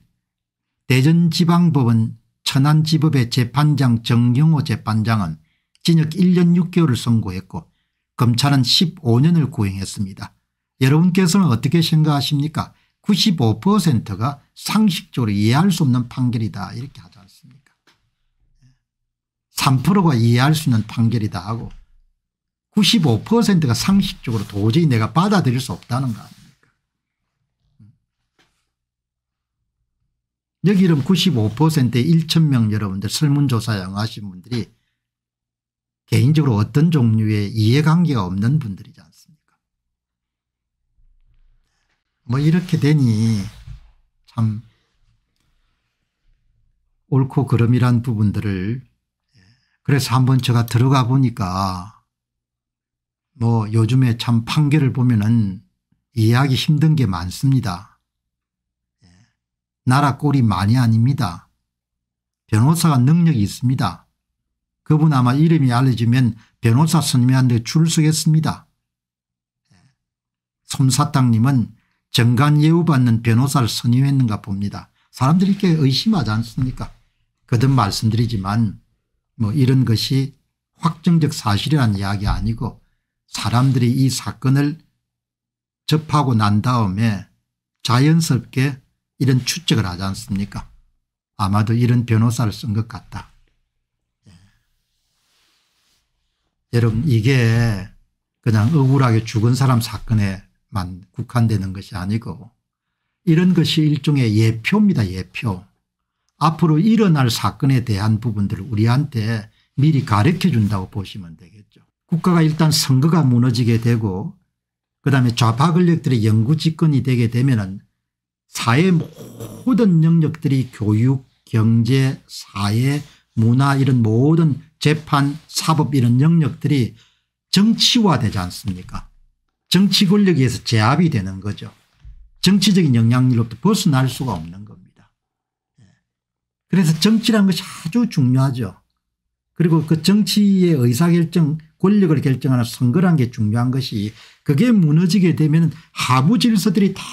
대전지방법원 천안지법의 재판장 정경호 재판장은 징역 1년 6개월을 선고했고 검찰은 15년을 구형했습니다. 여러분께서는 어떻게 생각하십니까? 95%가 상식적으로 이해할 수 없는 판결이다 이렇게 하지 않습니까? 3%가 이해할 수 있는 판결이다 하고 95%가 상식적으로 도저히 내가 받아들일 수 없다는 거 아닙니까? 여기 이런 95%의 1,000명 여러분들 설문조사에 응하신 분들이 개인적으로 어떤 종류의 이해관계가 없는 분들이지 않습니까? 뭐 이렇게 되니 참 옳고 그름이란 부분들을 그래서 한번 제가 들어가 보니까 뭐 요즘에 참 판결을 보면은 이해하기 힘든 게 많습니다. 나라 꼴이 많이 아닙니다. 변호사가 능력이 있습니다. 그분 아마 이름이 알려지면 변호사 선임한테 줄 서겠습니다. 솜사탕님은 정관예우 받는 변호사를 선임했는가 봅니다. 사람들이 이렇게 의심하지 않습니까? 거듭 말씀드리지만 뭐 이런 것이 확정적 사실이라는 이야기 아니고 사람들이 이 사건을 접하고 난 다음에 자연스럽게 이런 추측을 하지 않습니까? 아마도 이런 변호사를 쓴 것 같다. 여러분 이게 그냥 억울하게 죽은 사람 사건에만 국한되는 것이 아니고 이런 것이 일종의 예표입니다. 예표. 앞으로 일어날 사건에 대한 부분들을 우리한테 미리 가르쳐 준다고 보시면 되겠죠. 국가가 일단 선거가 무너지게 되고 그다음에 좌파 권력들의 영구집권이 되게 되면은 사회 모든 영역들이 교육, 경제, 사회, 문화 이런 모든 재판, 사법 이런 영역들이 정치화되지 않습니까? 정치 권력에 의해서 제압이 되는 거죠. 정치적인 영향력도 벗어날 수가 없는 겁니다. 그래서 정치라는 것이 아주 중요하죠. 그리고 그 정치의 의사결정 권력을 결정하는 선거란 게 중요한 것이, 그게 무너지게 되면 하부 질서들이 다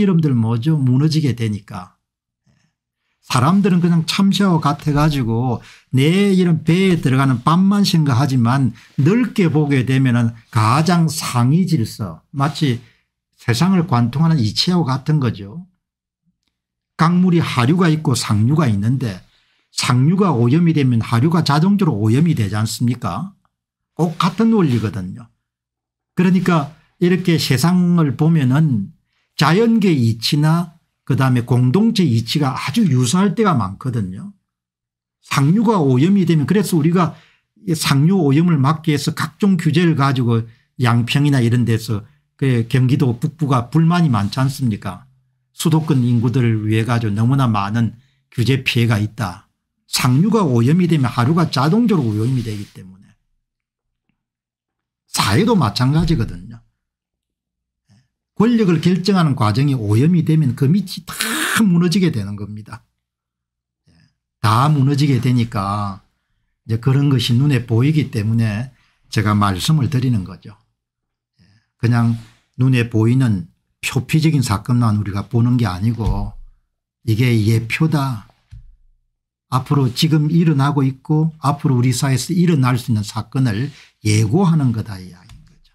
여러분들 뭐죠? 무너지게 되니까. 사람들은 그냥 참새와 같아가지고 내 이런 배에 들어가는 밥만 생각하지만 넓게 보게 되면 가장 상위 질서, 마치 세상을 관통하는 이치와 같은 거죠. 강물이 하류가 있고 상류가 있는데 상류가 오염이 되면 하류가 자동적으로 오염이 되지 않습니까? 꼭 같은 원리거든요. 그러니까 이렇게 세상을 보면은 자연계 이치나 그다음에 공동체 이치가 아주 유사할 때가 많거든요. 상류가 오염이 되면, 그래서 우리가 상류 오염을 막기 위해서 각종 규제를 가지고 양평이나 이런 데서 그 경기도 북부가 불만이 많지 않습니까? 수도권 인구들을 위해 가지고 너무나 많은 규제 피해가 있다. 상류가 오염이 되면 하류가 자동적으로 오염이 되기 때문에. 사회도 마찬가지거든요. 권력을 결정하는 과정이 오염이 되면 그 밑이 다 무너지게 되는 겁니다. 다 무너지게 되니까 이제 그런 것이 눈에 보이기 때문에 제가 말씀을 드리는 거죠. 그냥 눈에 보이는 표피적인 사건만 우리가 보는 게 아니고 이게 예표다. 앞으로 지금 일어나고 있고 앞으로 우리 사회에서 일어날 수 있는 사건을 예고하는 거다 이야기인 거죠.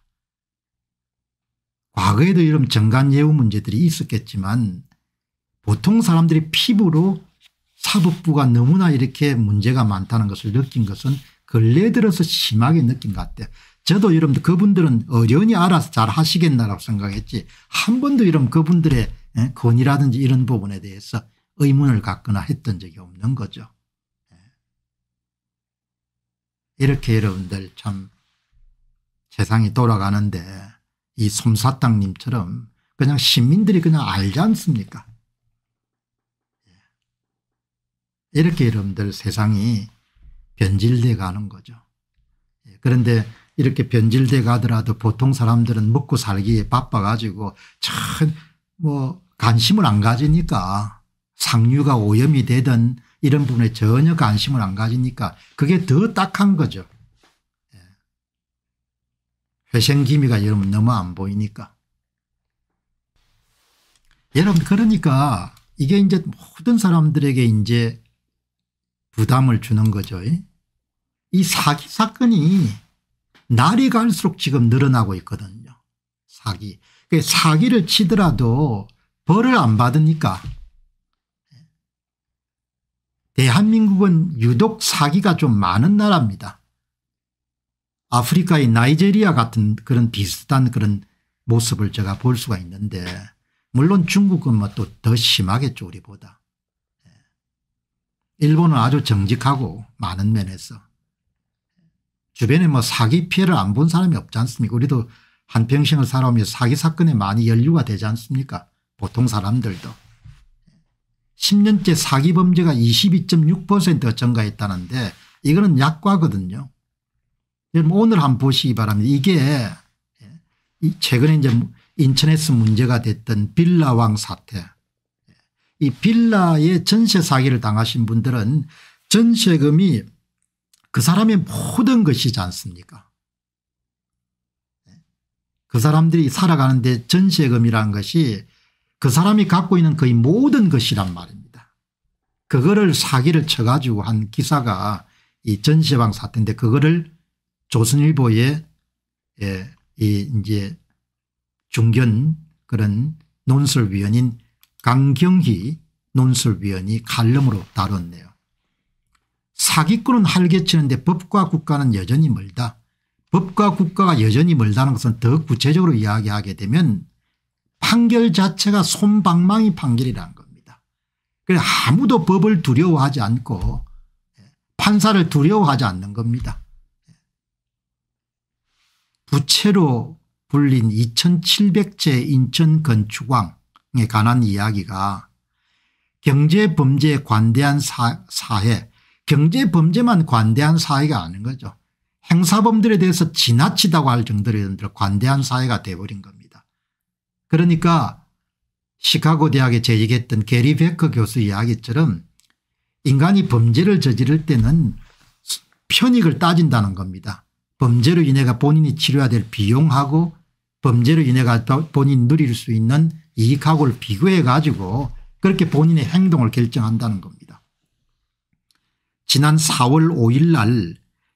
과거에도 이런 정관예우 문제들이 있었겠지만 보통 사람들이 피부로 사법부가 너무나 이렇게 문제가 많다는 것을 느낀 것은 근래 들어서 심하게 느낀 것 같아요. 저도 여러분들 그분들은 어련히 알아서 잘 하시겠나라고 생각했지 한 번도 이런 그분들의 권위라든지 이런 부분에 대해서 의문을 갖거나 했던 적이 없는 거죠. 이렇게 여러분들 참 세상이 돌아가는데 이 솜사탕님처럼 그냥 시민들이 그냥 알지 않습니까? 이렇게 여러분들 세상이 변질돼 가는 거죠. 그런데 이렇게 변질돼 가더라도 보통 사람들은 먹고 살기에 바빠가지고 참 뭐 관심을 안 가지니까 상류가 오염이 되든 이런 부분에 전혀 관심을 안 가지니까 그게 더 딱한 거죠. 회생기미가 여러분 너무 안 보이니까. 여러분 그러니까 이게 이제 모든 사람들에게 이제 부담을 주는 거죠. 이 사기 사건이 날이 갈수록 지금 늘어나고 있거든요. 사기. 사기를 치더라도 벌을 안 받으니까. 대한민국은 유독 사기가 좀 많은 나라입니다. 아프리카의 나이지리아 같은 그런 비슷한 그런 모습을 제가 볼 수가 있는데, 물론 중국은 뭐 또 더 심하겠죠, 우리보다. 일본은 아주 정직하고 많은 면에서. 주변에 뭐 사기 피해를 안 본 사람이 없지 않습니까? 우리도 한평생을 살아오면서 사기 사건에 많이 연루가 되지 않습니까? 보통 사람들도. 10년째 사기 범죄가 22.6% 증가했다는데 이거는 약과거든요. 오늘 한번 보시기 바랍니다. 이게 최근에 이제 인천에서 문제가 됐던 빌라왕 사태. 이 빌라에 전세 사기를 당하신 분들은 전세금이 그 사람의 모든 것이지 않습니까? 그 사람들이 살아가는데 전세금이라는 것이 그 사람이 갖고 있는 거의 모든 것이란 말입니다. 그거를 사기를 쳐가지고 한 기사가 이 전세방 사태인데 그거를 조선일보에 이제 중견 그런 논설위원인 강경희 논설위원이 칼럼으로 다뤘네요. 사기꾼은 활개치는데 법과 국가는 여전히 멀다. 법과 국가가 여전히 멀다는 것은 더 구체적으로 이야기하게 되면 판결 자체가 솜방망이 판결이라는 겁니다. 그래서 아무도 법을 두려워하지 않고 판사를 두려워하지 않는 겁니다. 부채로 불린 2700채 인천 건축왕에 관한 이야기가 경제범죄에 관대한 사회, 경제범죄만 관대한 사회가 아닌 거죠. 행사범들에 대해서 지나치다고 할 정도로 관대한 사회가 돼버린 겁니다. 그러니까 시카고 대학에 재직했던 게리 베커 교수 이야기처럼 인간이 범죄를 저지를 때는 편익을 따진다는 겁니다. 범죄로 인해가 본인이 치료해야 될 비용하고 범죄로 인해가 본인이 누릴 수 있는 이익하고를 비교해 가지고 그렇게 본인의 행동을 결정한다는 겁니다. 지난 4월 5일 날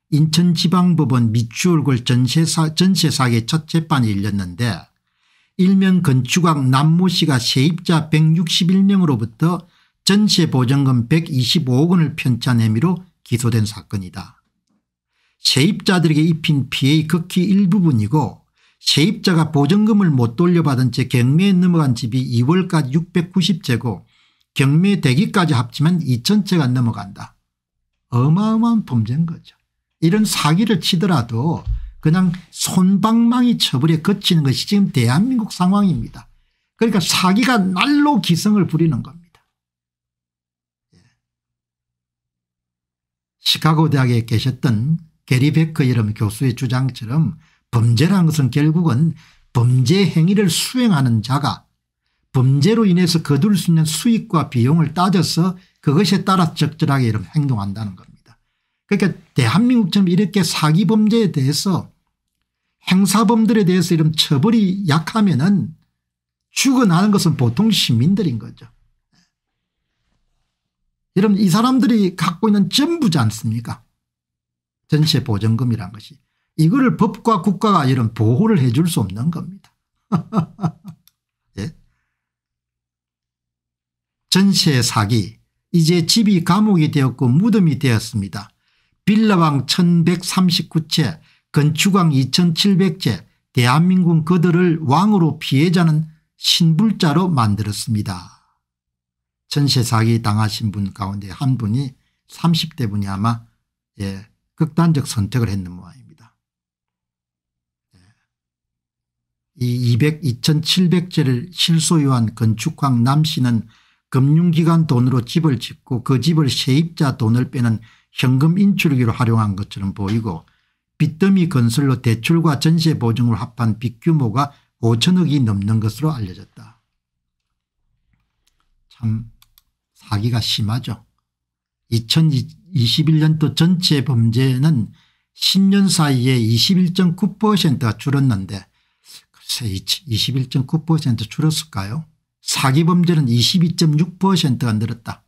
인천지방법원 미추홀골 전세사기 첫 재판이 열렸는데 일명 건축학 남모 씨가 세입자 161명으로부터 전세보증금 125억 원을 편취한 혐의로 기소된 사건이다. 세입자들에게 입힌 피해의 극히 일부분이고 세입자가 보증금을 못 돌려받은 채 경매에 넘어간 집이 2월까지 690채고 경매 대기까지 합치면 2000채가 넘어간다. 어마어마한 범죄인 거죠. 이런 사기를 치더라도 그냥 솜방망이 처벌에 그치는 것이 지금 대한민국 상황입니다. 그러니까 사기가 날로 기승을 부리는 겁니다. 시카고 대학에 계셨던 게리 베커 이런 교수의 주장처럼 범죄라는 것은 결국은 범죄 행위를 수행하는 자가 범죄로 인해서 거둘 수 있는 수익과 비용을 따져서 그것에 따라 적절하게 이런 행동한다는 겁니다. 그러니까 대한민국처럼 이렇게 사기범죄에 대해서 행사범들에 대해서 이런 처벌이 약하면은 죽어나는 것은 보통 시민들인 거죠. 여러분 이 사람들이 갖고 있는 전부지 않습니까? 전세 보증금이란 것이. 이거를 법과 국가가 이런 보호를 해줄 수 없는 겁니다. 예? 전세 사기. 이제 집이 감옥이 되었고 무덤이 되었습니다. 빌라방 1139채, 건축왕 2700채, 대한민국 그들을 왕으로 피해자는 신불자로 만들었습니다. 전세 사기 당하신 분 가운데 한 분이 30대 분이 아마 예, 극단적 선택을 했는 모양입니다. 예. 이 2700채를 실소유한 건축왕 남 씨는 금융기관 돈으로 집을 짓고 그 집을 세입자 돈을 빼는 현금 인출기로 활용한 것처럼 보이고 빚더미 건설로 대출과 전세 보증을 합한 빚 규모가 5천억이 넘는 것으로 알려졌다. 참. 사기가 심하죠. 2021년도 전체 범죄는 10년 사이에 21.9%가 줄었는데 글쎄 21.9% 줄었을까요? 사기범죄는 22.6%가 늘었다.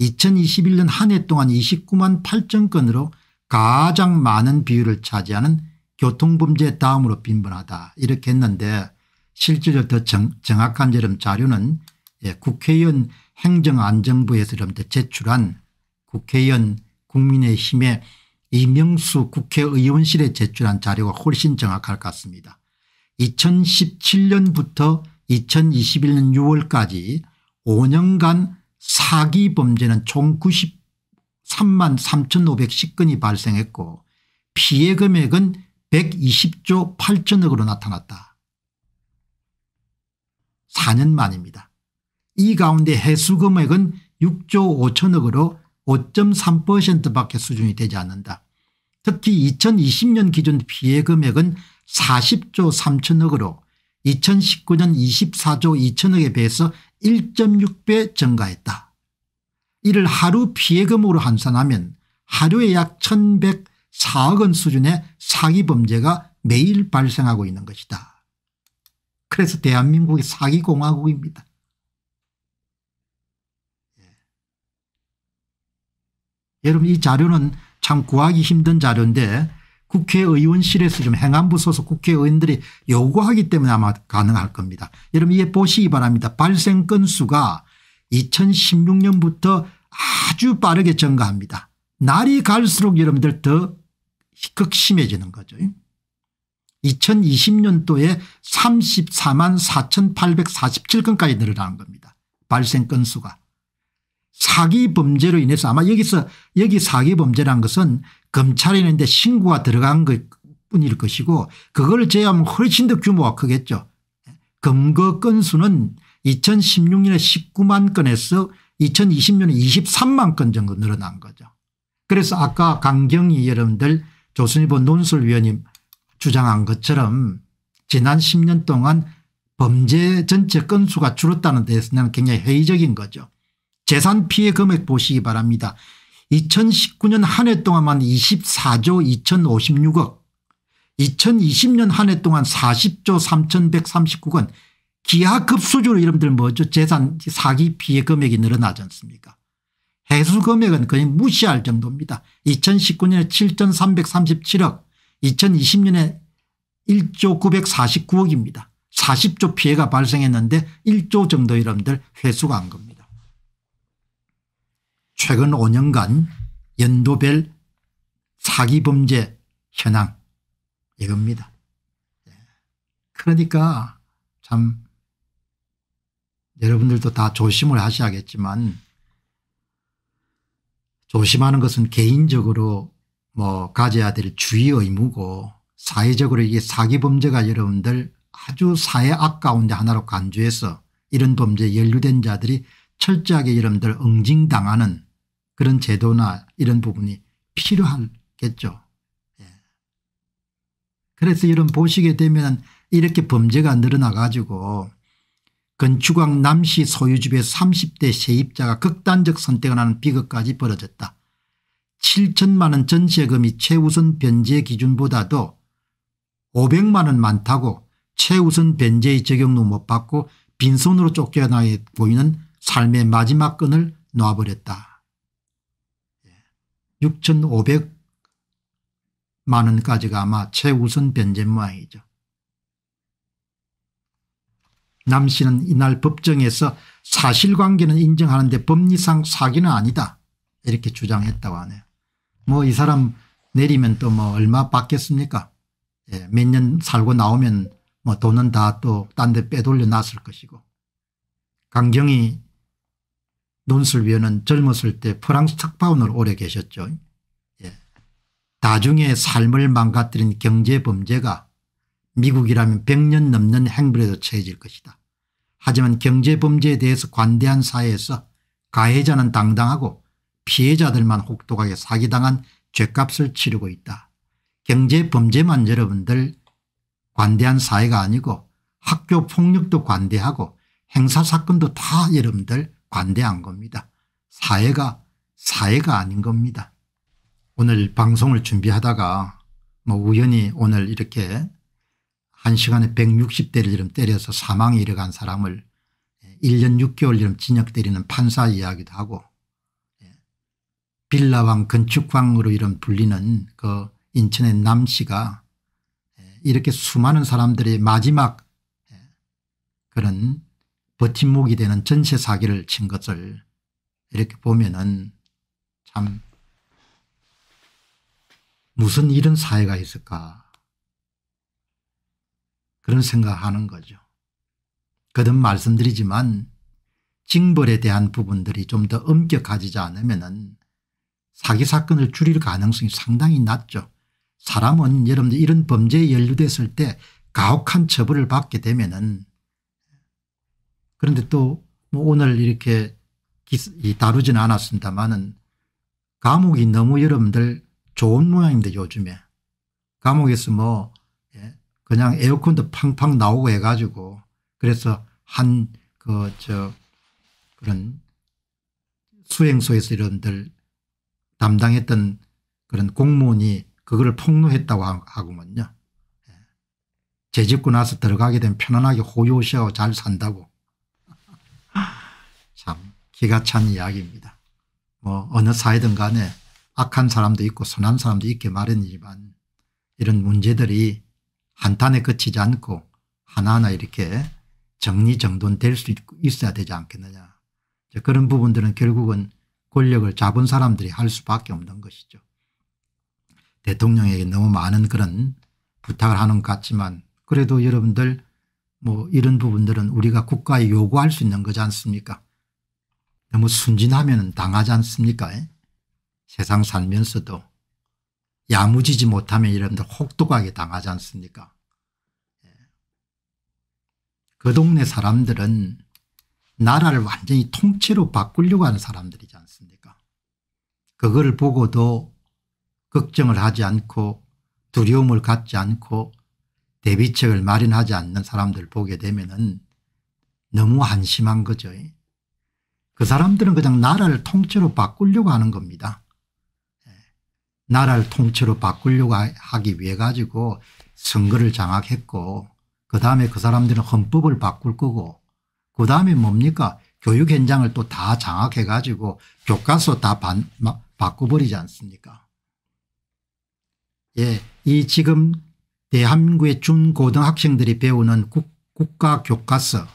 2021년 한 해 동안 298,000건으로 가장 많은 비율을 차지하는 교통범죄 다음으로 빈번하다 이렇게 했는데 실제로 더 정확한 자료는 예, 국회의원 행정안전부에서 제출한 국회의원 국민의힘의 이명수 국회의원실에 제출한 자료가 훨씬 정확할 것 같습니다. 2017년부터 2021년 6월까지 5년간 사기범죄는 총 933,510건이 발생했고 피해 금액은 120조 8천억으로 나타났다. 4년 만입니다. 이 가운데 해수 금액은 6조 5천억으로 5.3%밖에 수준이 되지 않는다. 특히 2020년 기준 피해 금액은 40조 3천억으로 2019년 24조 2천억에 비해서 1.6배 증가했다. 이를 하루 피해 금으로 환산하면 하루에 약 1,104억 원 수준의 사기 범죄가 매일 발생하고 있는 것이다. 그래서 대한민국이 사기공화국입니다. 여러분 이 자료는 참 구하기 힘든 자료인데 국회의원실에서 좀 행안부 소속 국회의원들이 요구하기 때문에 아마 가능할 겁니다. 여러분 이게 보시기 바랍니다. 발생 건수가 2016년부터 아주 빠르게 증가합니다. 날이 갈수록 여러분들 더 극심해지는 거죠. 2020년도에 344,847건까지 늘어나는 겁니다. 발생 건수가. 사기범죄로 인해서 아마 여기 사기범죄란 것은 검찰에 있는데 신고가 들어간 것 뿐일 것이고 그걸 제외하면 훨씬 더 규모가 크겠죠. 검거 건수는 2016년에 19만 건에서 2020년에 23만 건 정도 늘어난 거죠. 그래서 아까 강경희 여러분들 조선일보 논설위원님 주장한 것처럼 지난 10년 동안 범죄 전체 건수가 줄었다는 데서는 굉장히 회의적인 거죠. 재산 피해 금액 보시기 바랍니다. 2019년 한 해 동안만 24조 2056억, 2020년 한 해 동안 40조 3139억 원, 기하급수적으로 이름들 뭐죠? 재산 사기 피해 금액이 늘어나지 않습니까? 해수 금액은 거의 무시할 정도입니다. 2019년에 7,337억, 2020년에 1조 949억입니다. 40조 피해가 발생했는데 1조 정도 이름들 회수가 한 겁니다. 최근 5년간 연도별 사기 범죄 현황 이겁니다. 그러니까 참 여러분들도 다 조심을 하셔야겠지만, 조심하는 것은 개인적으로 뭐 가져야 될 주의 의무고, 사회적으로 이게 사기 범죄가 여러분들 아주 사회 악 가운데 하나로 간주해서 이런 범죄에 연루된 자들이 철저하게 여러분들 응징당하는 그런 제도나 이런 부분이 필요하겠죠. 예. 그래서 이런 보시게 되면 이렇게 범죄가 늘어나 가지고 건축왕 남씨 소유주의 30대 세입자가 극단적 선택을 하는 비극까지 벌어졌다. 7천만 원 전세금이 최우선 변제 기준보다도 500만 원 많다고 최우선 변제의 적용도 못 받고 빈손으로 쫓겨나 보이는 삶의 마지막 끈을 놓아버렸다. 6,500만 원까지가 아마 최우선 변제 모양이죠. 남 씨는 이날 법정에서 사실관계는 인정하는데 법리상 사기는 아니다 이렇게 주장했다고 하네요. 뭐 이 사람 내리면 또 뭐 얼마 받겠습니까? 예, 몇 년 살고 나오면 뭐 돈은 다 또 딴 데 빼돌려 놨을 것이고. 강경희 논술위원은 젊었을 때 프랑스 특파원으로 오래 계셨죠. 예. 나중에 삶을 망가뜨린 경제범죄가 미국이라면 100년 넘는 행불에도 처해질 것이다. 하지만 경제범죄에 대해서 관대한 사회에서 가해자는 당당하고 피해자들만 혹독하게 사기당한 죗값을 치르고 있다. 경제범죄만 여러분들 관대한 사회가 아니고 학교 폭력도 관대하고 행사사건도 다 여러분들 관대한 겁니다. 사회가 아닌 겁니다. 오늘 방송을 준비하다가 뭐 우연히 오늘 이렇게 1시간에 160대를 이름 때려서 사망에 이르간 사람을 1년 6개월 이름 징역 때리는 판사 이야기도 하고, 빌라왕 건축왕으로 이름 불리는 그 인천의 남 씨가 이렇게 수많은 사람들의 마지막 그런 버팀목이 되는 전세 사기를 친 것을 이렇게 보면은 참 무슨 이런 사회가 있을까 그런 생각하는 거죠. 거듭 말씀드리지만 징벌에 대한 부분들이 좀 더 엄격하지 않으면은 사기 사건을 줄일 가능성이 상당히 낮죠. 사람은 여러분들 이런 범죄에 연루됐을 때 가혹한 처벌을 받게 되면은, 그런데 또 뭐 오늘 이렇게 다루지는 않았습니다만은 감옥이 너무 여러분들 좋은 모양인데 요즘에 감옥에서 뭐 그냥 에어컨도 팡팡 나오고 해가지고 그래서 한 그런 수행소에서 여러분들 담당했던 그런 공무원이 그거를 폭로했다고 하구먼요. 재집고 나서 들어가게 되면 편안하게 호요시하고 잘 산다고. 참 기가 찬 이야기입니다. 뭐 어느 사회든 간에 악한 사람도 있고 선한 사람도 있게 마련이지만 이런 문제들이 한탄에 그치지 않고 하나하나 이렇게 정리정돈될 수 있어야 되지 않겠느냐. 그런 부분들은 결국은 권력을 잡은 사람들이 할 수밖에 없는 것이죠. 대통령에게 너무 많은 그런 부탁을 하는 것 같지만 그래도 여러분들 뭐 이런 부분들은 우리가 국가에 요구할 수 있는 거지 않습니까? 너무 순진하면 당하지 않습니까? 세상 살면서도 야무지지 못하면 여러분들 혹독하게 당하지 않습니까? 그 동네 사람들은 나라를 완전히 통째로 바꾸려고 하는 사람들이지 않습니까? 그거를 보고도 걱정을 하지 않고 두려움을 갖지 않고 대비책을 마련하지 않는 사람들 보게 되면은 너무 한심한 거죠. 그 사람들은 그냥 나라를 통째로 바꾸려고 하는 겁니다. 나라를 통째로 바꾸려고 하기 위해 가지고 선거를 장악했고, 그 다음에 그 사람들은 헌법을 바꿀 거고, 그 다음에 뭡니까, 교육 현장을 또 다 장악해 가지고 교과서 다 바꿔버리지 않습니까. 예, 이 지금 대한민국의 중고등학생들이 배우는 국가 교과서,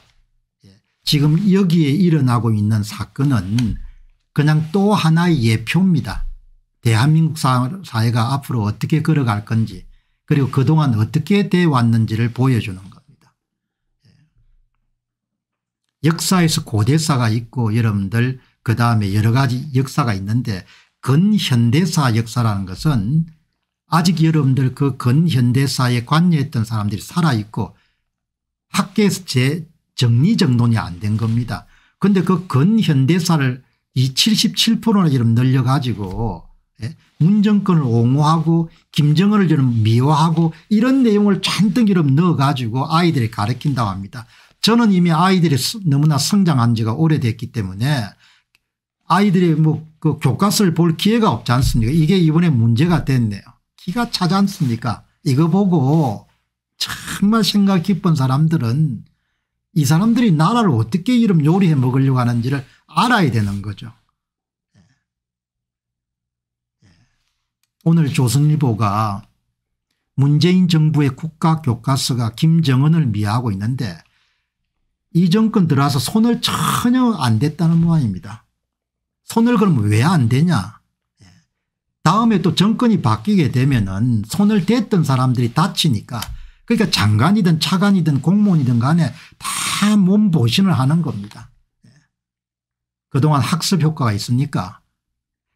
예, 지금 여기에 일어나고 있는 사건은 그냥 또 하나의 예표입니다. 대한민국 사회가 앞으로 어떻게 걸어갈 건지, 그리고 그동안 어떻게 돼 왔는지를 보여주는 겁니다. 역사에서 고대사가 있고 여러분들 그다음에 여러 가지 역사가 있는데, 근현대사 역사라는 것은 아직 여러분들 그 근현대사에 관여했던 사람들이 살아있고 학계에서 정리정돈이 안 된 겁니다. 그런데 그 근현대사를 이 77%나 지금 늘려가지고 문정권을 옹호하고 김정은을 좀 미워하고 이런 내용을 잔뜩 이름 넣어가지고 아이들이 가르친다고 합니다. 저는 이미 아이들이 너무나 성장한 지가 오래됐기 때문에 아이들이 뭐 그 교과서를 볼 기회가 없지 않습니까? 이게 이번에 문제가 됐네요. 기가 차지 않습니까? 이거 보고 정말 생각 깊은 사람들은 이 사람들이 나라를 어떻게 이름 요리해 먹으려고 하는지를 알아야 되는 거죠. 오늘 조선일보가 문재인 정부의 국가 교과서가 김정은을 미화하고 있는데 이 정권 들어와서 손을 전혀 안 댔다는 모양입니다. 손을 그럼 왜 안 대냐. 다음에 또 정권이 바뀌게 되면은 손을 댔던 사람들이 다치니까, 그러니까 장관이든 차관이든 공무원이든 간에 다 몸보신을 하는 겁니다. 그동안 학습 효과가 있습니까?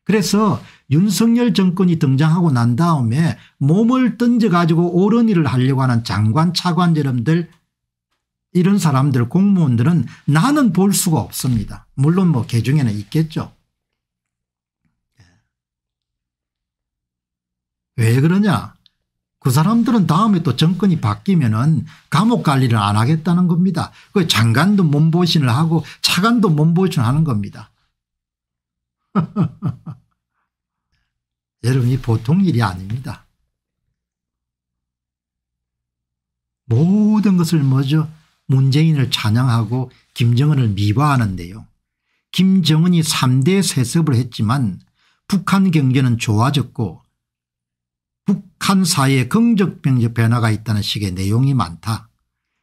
그래서 윤석열 정권이 등장하고 난 다음에 몸을 던져가지고 옳은 일을 하려고 하는 장관, 차관 여러분들, 이런 사람들, 공무원들은 나는 볼 수가 없습니다. 물론 뭐 개중에는 있겠죠. 왜 그러냐? 그 사람들은 다음에 또 정권이 바뀌면은 감옥 관리를 안 하겠다는 겁니다. 그 장관도 몸보신을 하고 차관도 몸보신을 하는 겁니다. 여러분, 이 보통 일이 아닙니다. 모든 것을 뭐죠? 문재인을 찬양하고 김정은을 미화하는데요. 김정은이 3대 세습을 했지만 북한 경제는 좋아졌고 북한 사회에 긍정적 변화가 있다는 식의 내용이 많다.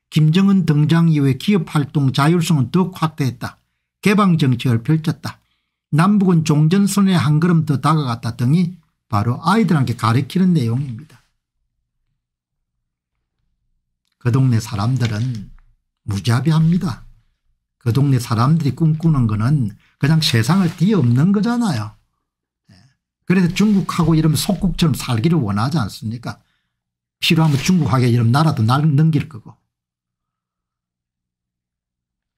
김정은 등장 이후에 기업활동 자율성은 더욱 확대했다. 개방정책을 펼쳤다. 남북은 종전선에 한 걸음 더 다가갔다 등이 바로 아이들한테 가르치는 내용입니다. 그 동네 사람들은 무자비합니다. 그 동네 사람들이 꿈꾸는 거는 그냥 세상을 뒤엎는 거잖아요. 그래서 중국하고 이러면 속국처럼 살기를 원하지 않습니까? 필요하면 중국하게 이러면 나라도 넘길 거고.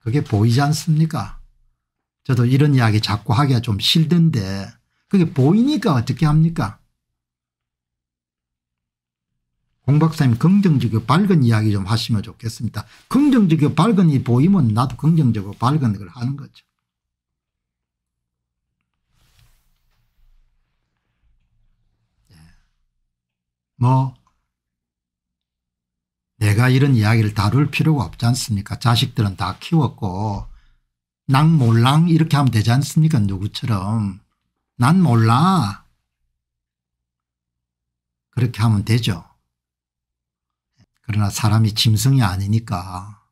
그게 보이지 않습니까? 저도 이런 이야기 자꾸 하기가 좀 싫던데 그게 보이니까 어떻게 합니까? 공 박사님, 긍정적이고 밝은 이야기 좀 하시면 좋겠습니다. 긍정적이고 밝은 이 보이면 나도 긍정적이고 밝은 걸 하는 거죠. 뭐 내가 이런 이야기를 다룰 필요가 없지 않습니까? 자식들은 다 키웠고 난 몰랑 이렇게 하면 되지 않습니까? 누구처럼 난 몰라 그렇게 하면 되죠. 그러나 사람이 짐승이 아니니까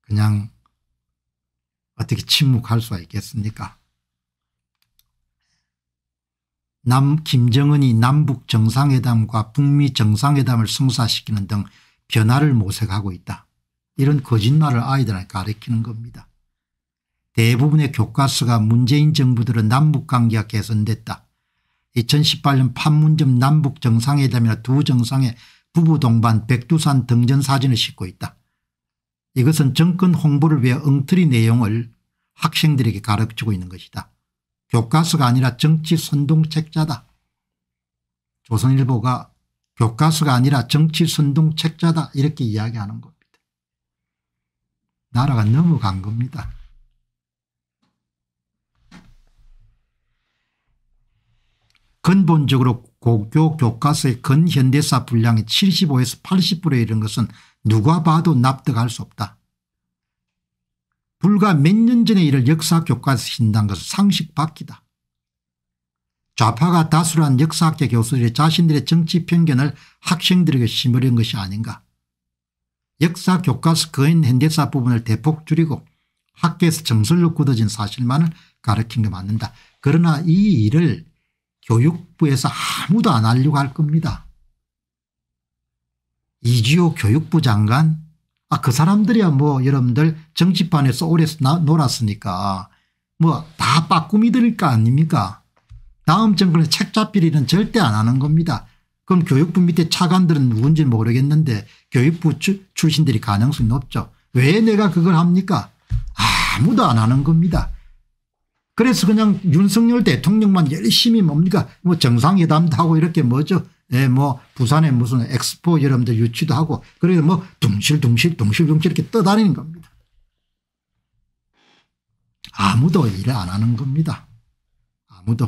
그냥 어떻게 침묵할 수가 있겠습니까? 김정은이 남북 정상회담과 북미 정상회담을 성사시키는 등 변화를 모색하고 있다. 이런 거짓말을 아이들한테 가르치는 겁니다. 대부분의 교과서가 문재인 정부 들어 남북관계가 개선됐다. 2018년 판문점 남북정상회담이나 두 정상의 부부 동반 백두산 등전사진을 싣고 있다. 이것은 정권 홍보를 위해 엉터리 내용을 학생들에게 가르치고 있는 것이다. 교과서가 아니라 정치 선동책자다. 조선일보가 교과서가 아니라 정치 선동책자다 이렇게 이야기하는 것. 나라가 넘어간 겁니다. 근본적으로 고교 교과서의 근현대사 분량이 75에서 80%에 이른 것은 누가 봐도 납득할 수 없다. 불과 몇 년 전의 일을 역사 교과서 신다는 것은 상식 밖이다. 좌파가 다수란 역사학계 교수들이 자신들의 정치 편견을 학생들에게 심으려는 것이 아닌가. 역사 교과서 근현대사 부분을 대폭 줄이고 학계에서 정설로 굳어진 사실만을 가르친 게 맞는다. 그러나 이 일을 교육부에서 아무도 안 하려고 할 겁니다. 이지호 교육부 장관, 그 사람들이야 뭐 여러분들 정치판에서 오래 놀았으니까 뭐 다 빠꾸미들일 거 아닙니까? 다음 정권의 책 잡힐 일은 절대 안 하는 겁니다. 그럼 교육부 밑에 차관들은 누군지 모르겠는데 교육부 출신들이 가능성이 높죠. 왜 내가 그걸 합니까? 아무도 안 하는 겁니다. 그래서 그냥 윤석열 대통령만 열심히 뭡니까? 뭐 정상회담도 하고 이렇게 뭐죠? 예, 뭐 부산에 무슨 엑스포 여러분들 유치도 하고 그래서 뭐 둥실둥실 이렇게 떠다니는 겁니다. 아무도 일을 안 하는 겁니다. 아무도.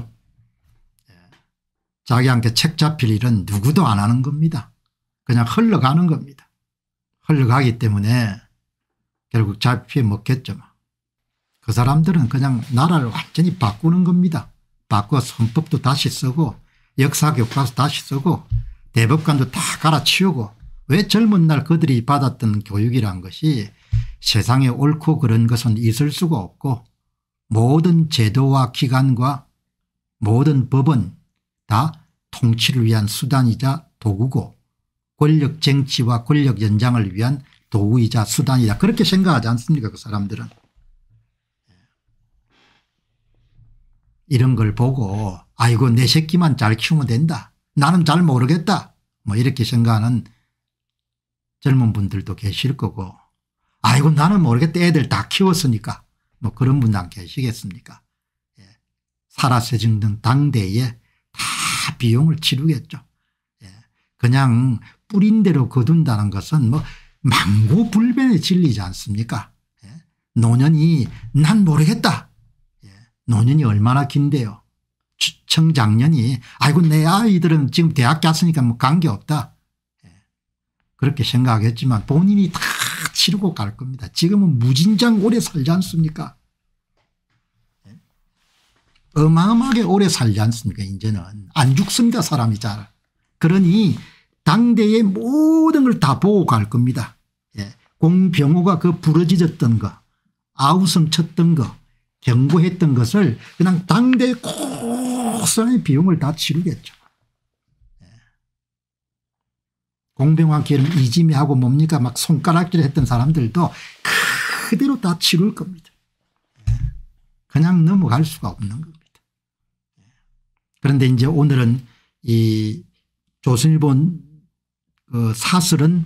예. 자기한테 책 잡힐 일은 누구도 안 하는 겁니다. 그냥 흘러가는 겁니다. 흘러가기 때문에 결국 잡히에 먹겠죠. 그 사람들은 그냥 나라를 완전히 바꾸는 겁니다. 바꿔 헌법도 다시 쓰고 역사 교과서 다시 쓰고 대법관도 다 갈아치우고 왜 젊은 날 그들이 받았던 교육이란 것이 세상에 옳고 그런 것은 있을 수가 없고 모든 제도와 기관과 모든 법은 다 통치를 위한 수단이자 도구고 권력 쟁취와 권력 연장을 위한 도구이자 수단이다. 그렇게 생각하지 않습니까? 그 사람들은. 이런 걸 보고 아이고 내 새끼만 잘 키우면 된다. 나는 잘 모르겠다. 뭐 이렇게 생각하는 젊은 분들도 계실 거고 아이고 나는 모르겠다. 애들 다 키웠으니까. 뭐 그런 분도 안 계시겠습니까? 예. 사라세증 등 당대에 다 비용을 치르겠죠. 예. 그냥 뿌린 대로 거둔다는 것은 뭐 망고불변의 진리지 않습니까? 예. 노년이 난 모르겠다. 노년이 얼마나 긴데요. 청장년이 아이고 내 아이들은 지금 대학 갔으니까 뭐 관계없다. 그렇게 생각하겠지만 본인이 다 치르고 갈 겁니다. 지금은 무진장 오래 살지 않습니까? 어마어마하게 오래 살지 않습니까? 이제는 안 죽습니다. 사람이 잘. 그러니 당대의 모든 걸 다 보고 갈 겁니다. 공병호가 그 부러지졌던 거 아우성 쳤던 거 경고했던 것을 그냥 당대에 고스란히 비용을 다 치르겠죠. 공병호 기름 이지미하고 뭡니까 막 손가락질 했던 사람들도 그대로 다 치룰 겁니다. 그냥 넘어갈 수가 없는 겁니다. 그런데 이제 오늘은 이 조선일보 사설은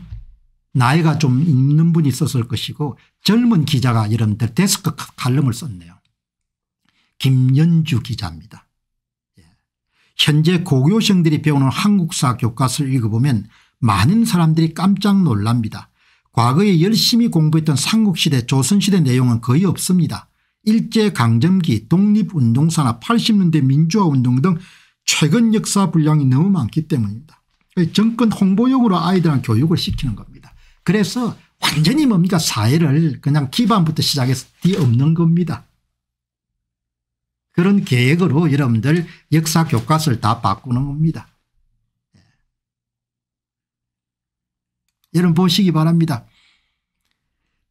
나이가 좀 있는 분이 썼을 것이고 젊은 기자가 여러분들 데스크 칼럼을 썼네요. 김연주 기자입니다. 예. 현재 고교생들이 배우는 한국사 교과서를 읽어보면 많은 사람들이 깜짝 놀랍니다. 과거에 열심히 공부했던 삼국시대 조선시대 내용은 거의 없습니다. 일제강점기 독립운동사나 80년대 민주화운동 등 최근 역사 분량이 너무 많기 때문입니다. 정권 홍보용으로 아이들한테 교육을 시키는 겁니다. 그래서 완전히 뭡니까 사회를 그냥 기반부터 시작해서 뒤엎는 겁니다. 그런 계획으로 여러분들 역사 교과서를 다 바꾸는 겁니다. 예. 여러분 보시기 바랍니다.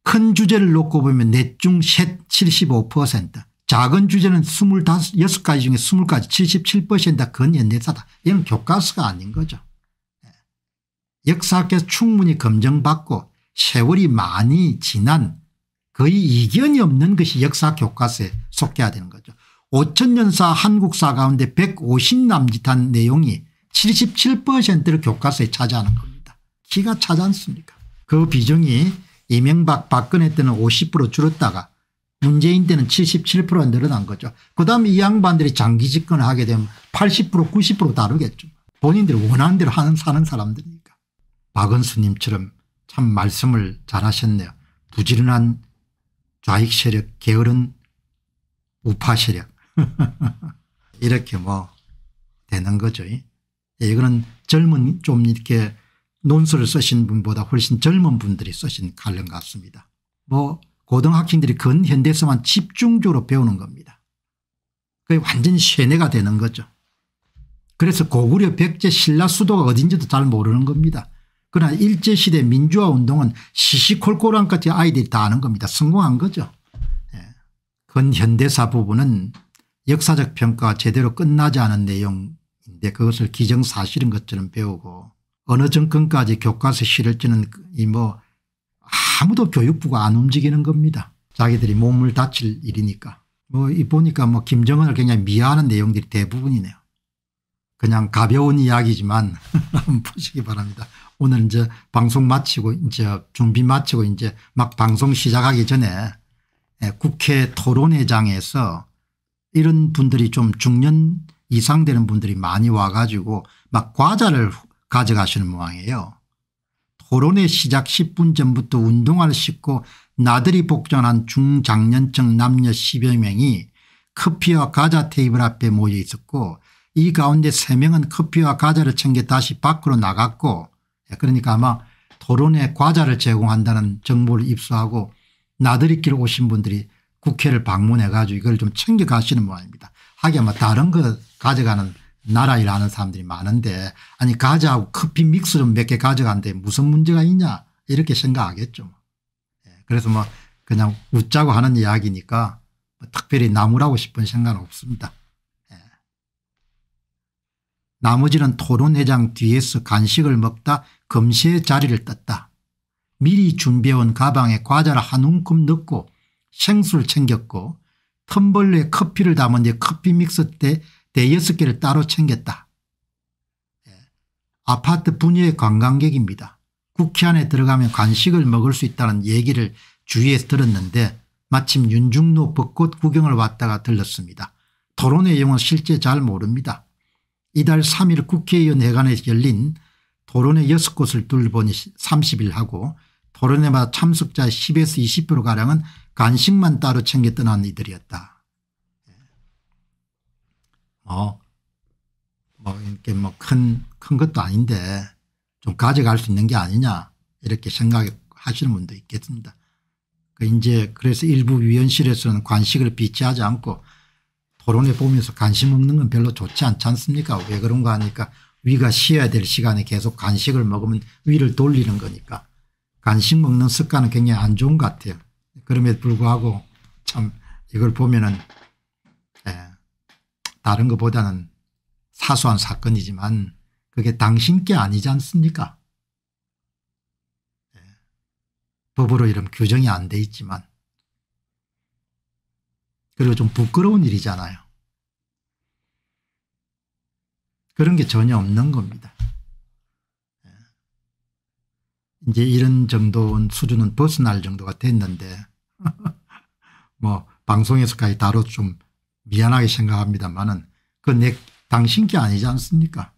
큰 주제를 놓고 보면 넷중 셋 75%, 작은 주제는 26가지 중에 20가지 77%가 근현대사다. 이건 교과서가 아닌 거죠. 예. 역사학계에서 충분히 검증받고 세월이 많이 지난 거의 이견이 없는 것이 역사 교과서에 속해야 되는 거죠. 5,000년사 한국사 가운데 150남짓한 내용이 77%를 교과서에 차지하는 겁니다. 기가 차지 않습니까? 그 비중이 이명박 박근혜 때는 50% 줄었다가 문재인 때는 77%가 늘어난 거죠. 그다음에 이 양반들이 장기 집권을 하게 되면 80% 90% 다르겠죠. 본인들이 원하는 대로 사는 사람들이니까. 박은수님처럼 참 말씀을 잘하셨네요. 부지런한 좌익 세력, 게으른 우파 세력 이렇게 뭐 되는 거죠. 이거는 젊은 좀 이렇게 논술을 쓰신 분보다 훨씬 젊은 분들이 쓰신 칼럼 같습니다. 뭐 고등학생들이 근현대사만 집중적으로 배우는 겁니다. 그게 완전히 쇠뇌가 되는 거죠. 그래서 고구려 백제 신라 수도가 어딘지도 잘 모르는 겁니다. 그러나 일제시대 민주화 운동은 시시콜콜한까지 아이들이 다 아는 겁니다. 성공한 거죠. 근현대사 부분은 역사적 평가가 제대로 끝나지 않은 내용인데 그것을 기정사실인 것처럼 배우고 어느 정권까지 교과서에 실을지는 뭐 아무도 교육부가 안 움직이는 겁니다. 자기들이 몸을 다칠 일이니까. 뭐 보니까 뭐 김정은을 굉장히 미화하는 내용들이 대부분이네요. 그냥 가벼운 이야기지만 한번 보시기 바랍니다. 오늘 이제 방송 마치고 이제 준비 마치고 이제 막 방송 시작하기 전에 국회 토론회장에서 이런 분들이 좀 중년 이상 되는 분들이 많이 와가지고 막 과자를 가져가시는 모양이에요. 토론회 시작 10분 전부터 운동화를 신고 나들이 복장한 중장년층 남녀 10여 명이 커피와 과자 테이블 앞에 모여 있었고 이 가운데 3명은 커피와 과자를 챙겨 다시 밖으로 나갔고 그러니까 아마 토론회 과자를 제공한다는 정보를 입수하고 나들이길 오신 분들이 국회를 방문해 가지고 이걸 좀 챙겨 가시는 모양입니다. 하긴 아마 다른 거 가져가는 나라 일하는 사람들이 많은데 아니 과자하고 커피 믹스 좀 몇 개 가져가는데 무슨 문제가 있냐 이렇게 생각하겠죠. 그래서 뭐 그냥 웃자고 하는 이야기니까 특별히 나무라고 싶은 생각은 없습니다. 나머지는 토론회장 뒤에서 간식을 먹다 금세 자리를 떴다. 미리 준비해온 가방에 과자를 한 움큼 넣고 생수를 챙겼고 텀블러에 커피를 담은 뒤 커피 믹스 때 대여섯 개를 따로 챙겼다. 아파트 분야의 관광객입니다. 국회 안에 들어가면 간식을 먹을 수 있다는 얘기를 주위에서 들었는데 마침 윤중로 벚꽃 구경을 왔다가 들렀습니다. 토론 내용은 실제 잘 모릅니다. 이달 3일 국회의원회관에서 열린 토론회 6곳을 둘러보니 30일하고 토론회마다 참석자의 10에서 20%가량은 간식만 따로 챙겨 떠난 이들이었다. 이렇게 큰 것도 아닌데 좀 가져갈 수 있는 게 아니냐 이렇게 생각하시는 분도 있겠습니다. 이제 그래서 일부 위원실에서는 간식을 비치하지 않고 토론회 보면서 간식 먹는 건 별로 좋지 않지 않습니까? 왜 그런가 하니까 위가 쉬어야 될 시간에 계속 간식을 먹으면 위를 돌리는 거니까 간식 먹는 습관은 굉장히 안 좋은 것 같아요. 그럼에도 불구하고 참 이걸 보면은 다른 것보다는 사소한 사건이지만 그게 당신 게 아니지 않습니까? 법으로 이런 규정이 안 돼 있지만 그리고 좀 부끄러운 일이잖아요. 그런 게 전혀 없는 겁니다. 이제 이런 정도 수준은 벗어날 정도가 됐는데 뭐 방송에서까지 다뤄 좀 미안하게 생각합니다만은 그건 당신 게 아니지 않습니까?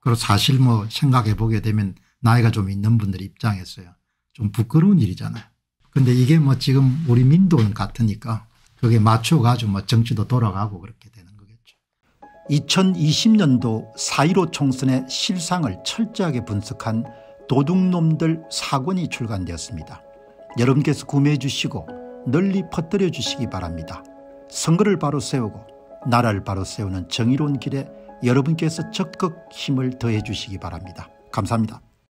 그리고 사실 뭐 생각해 보게 되면 나이가 좀 있는 분들 입장에서요. 좀 부끄러운 일이잖아요. 근데 이게 뭐 지금 우리 민돈 같으니까 그게 맞춰가지고 뭐 정치도 돌아가고 그렇게 되는 거겠죠. 2020년도 4.15 총선의 실상을 철저하게 분석한 도둑놈들 4권이 출간되었습니다. 여러분께서 구매해 주시고 널리 퍼뜨려 주시기 바랍니다. 선거를 바로 세우고 나라를 바로 세우는 정의로운 길에 여러분께서 적극 힘을 더해 주시기 바랍니다. 감사합니다.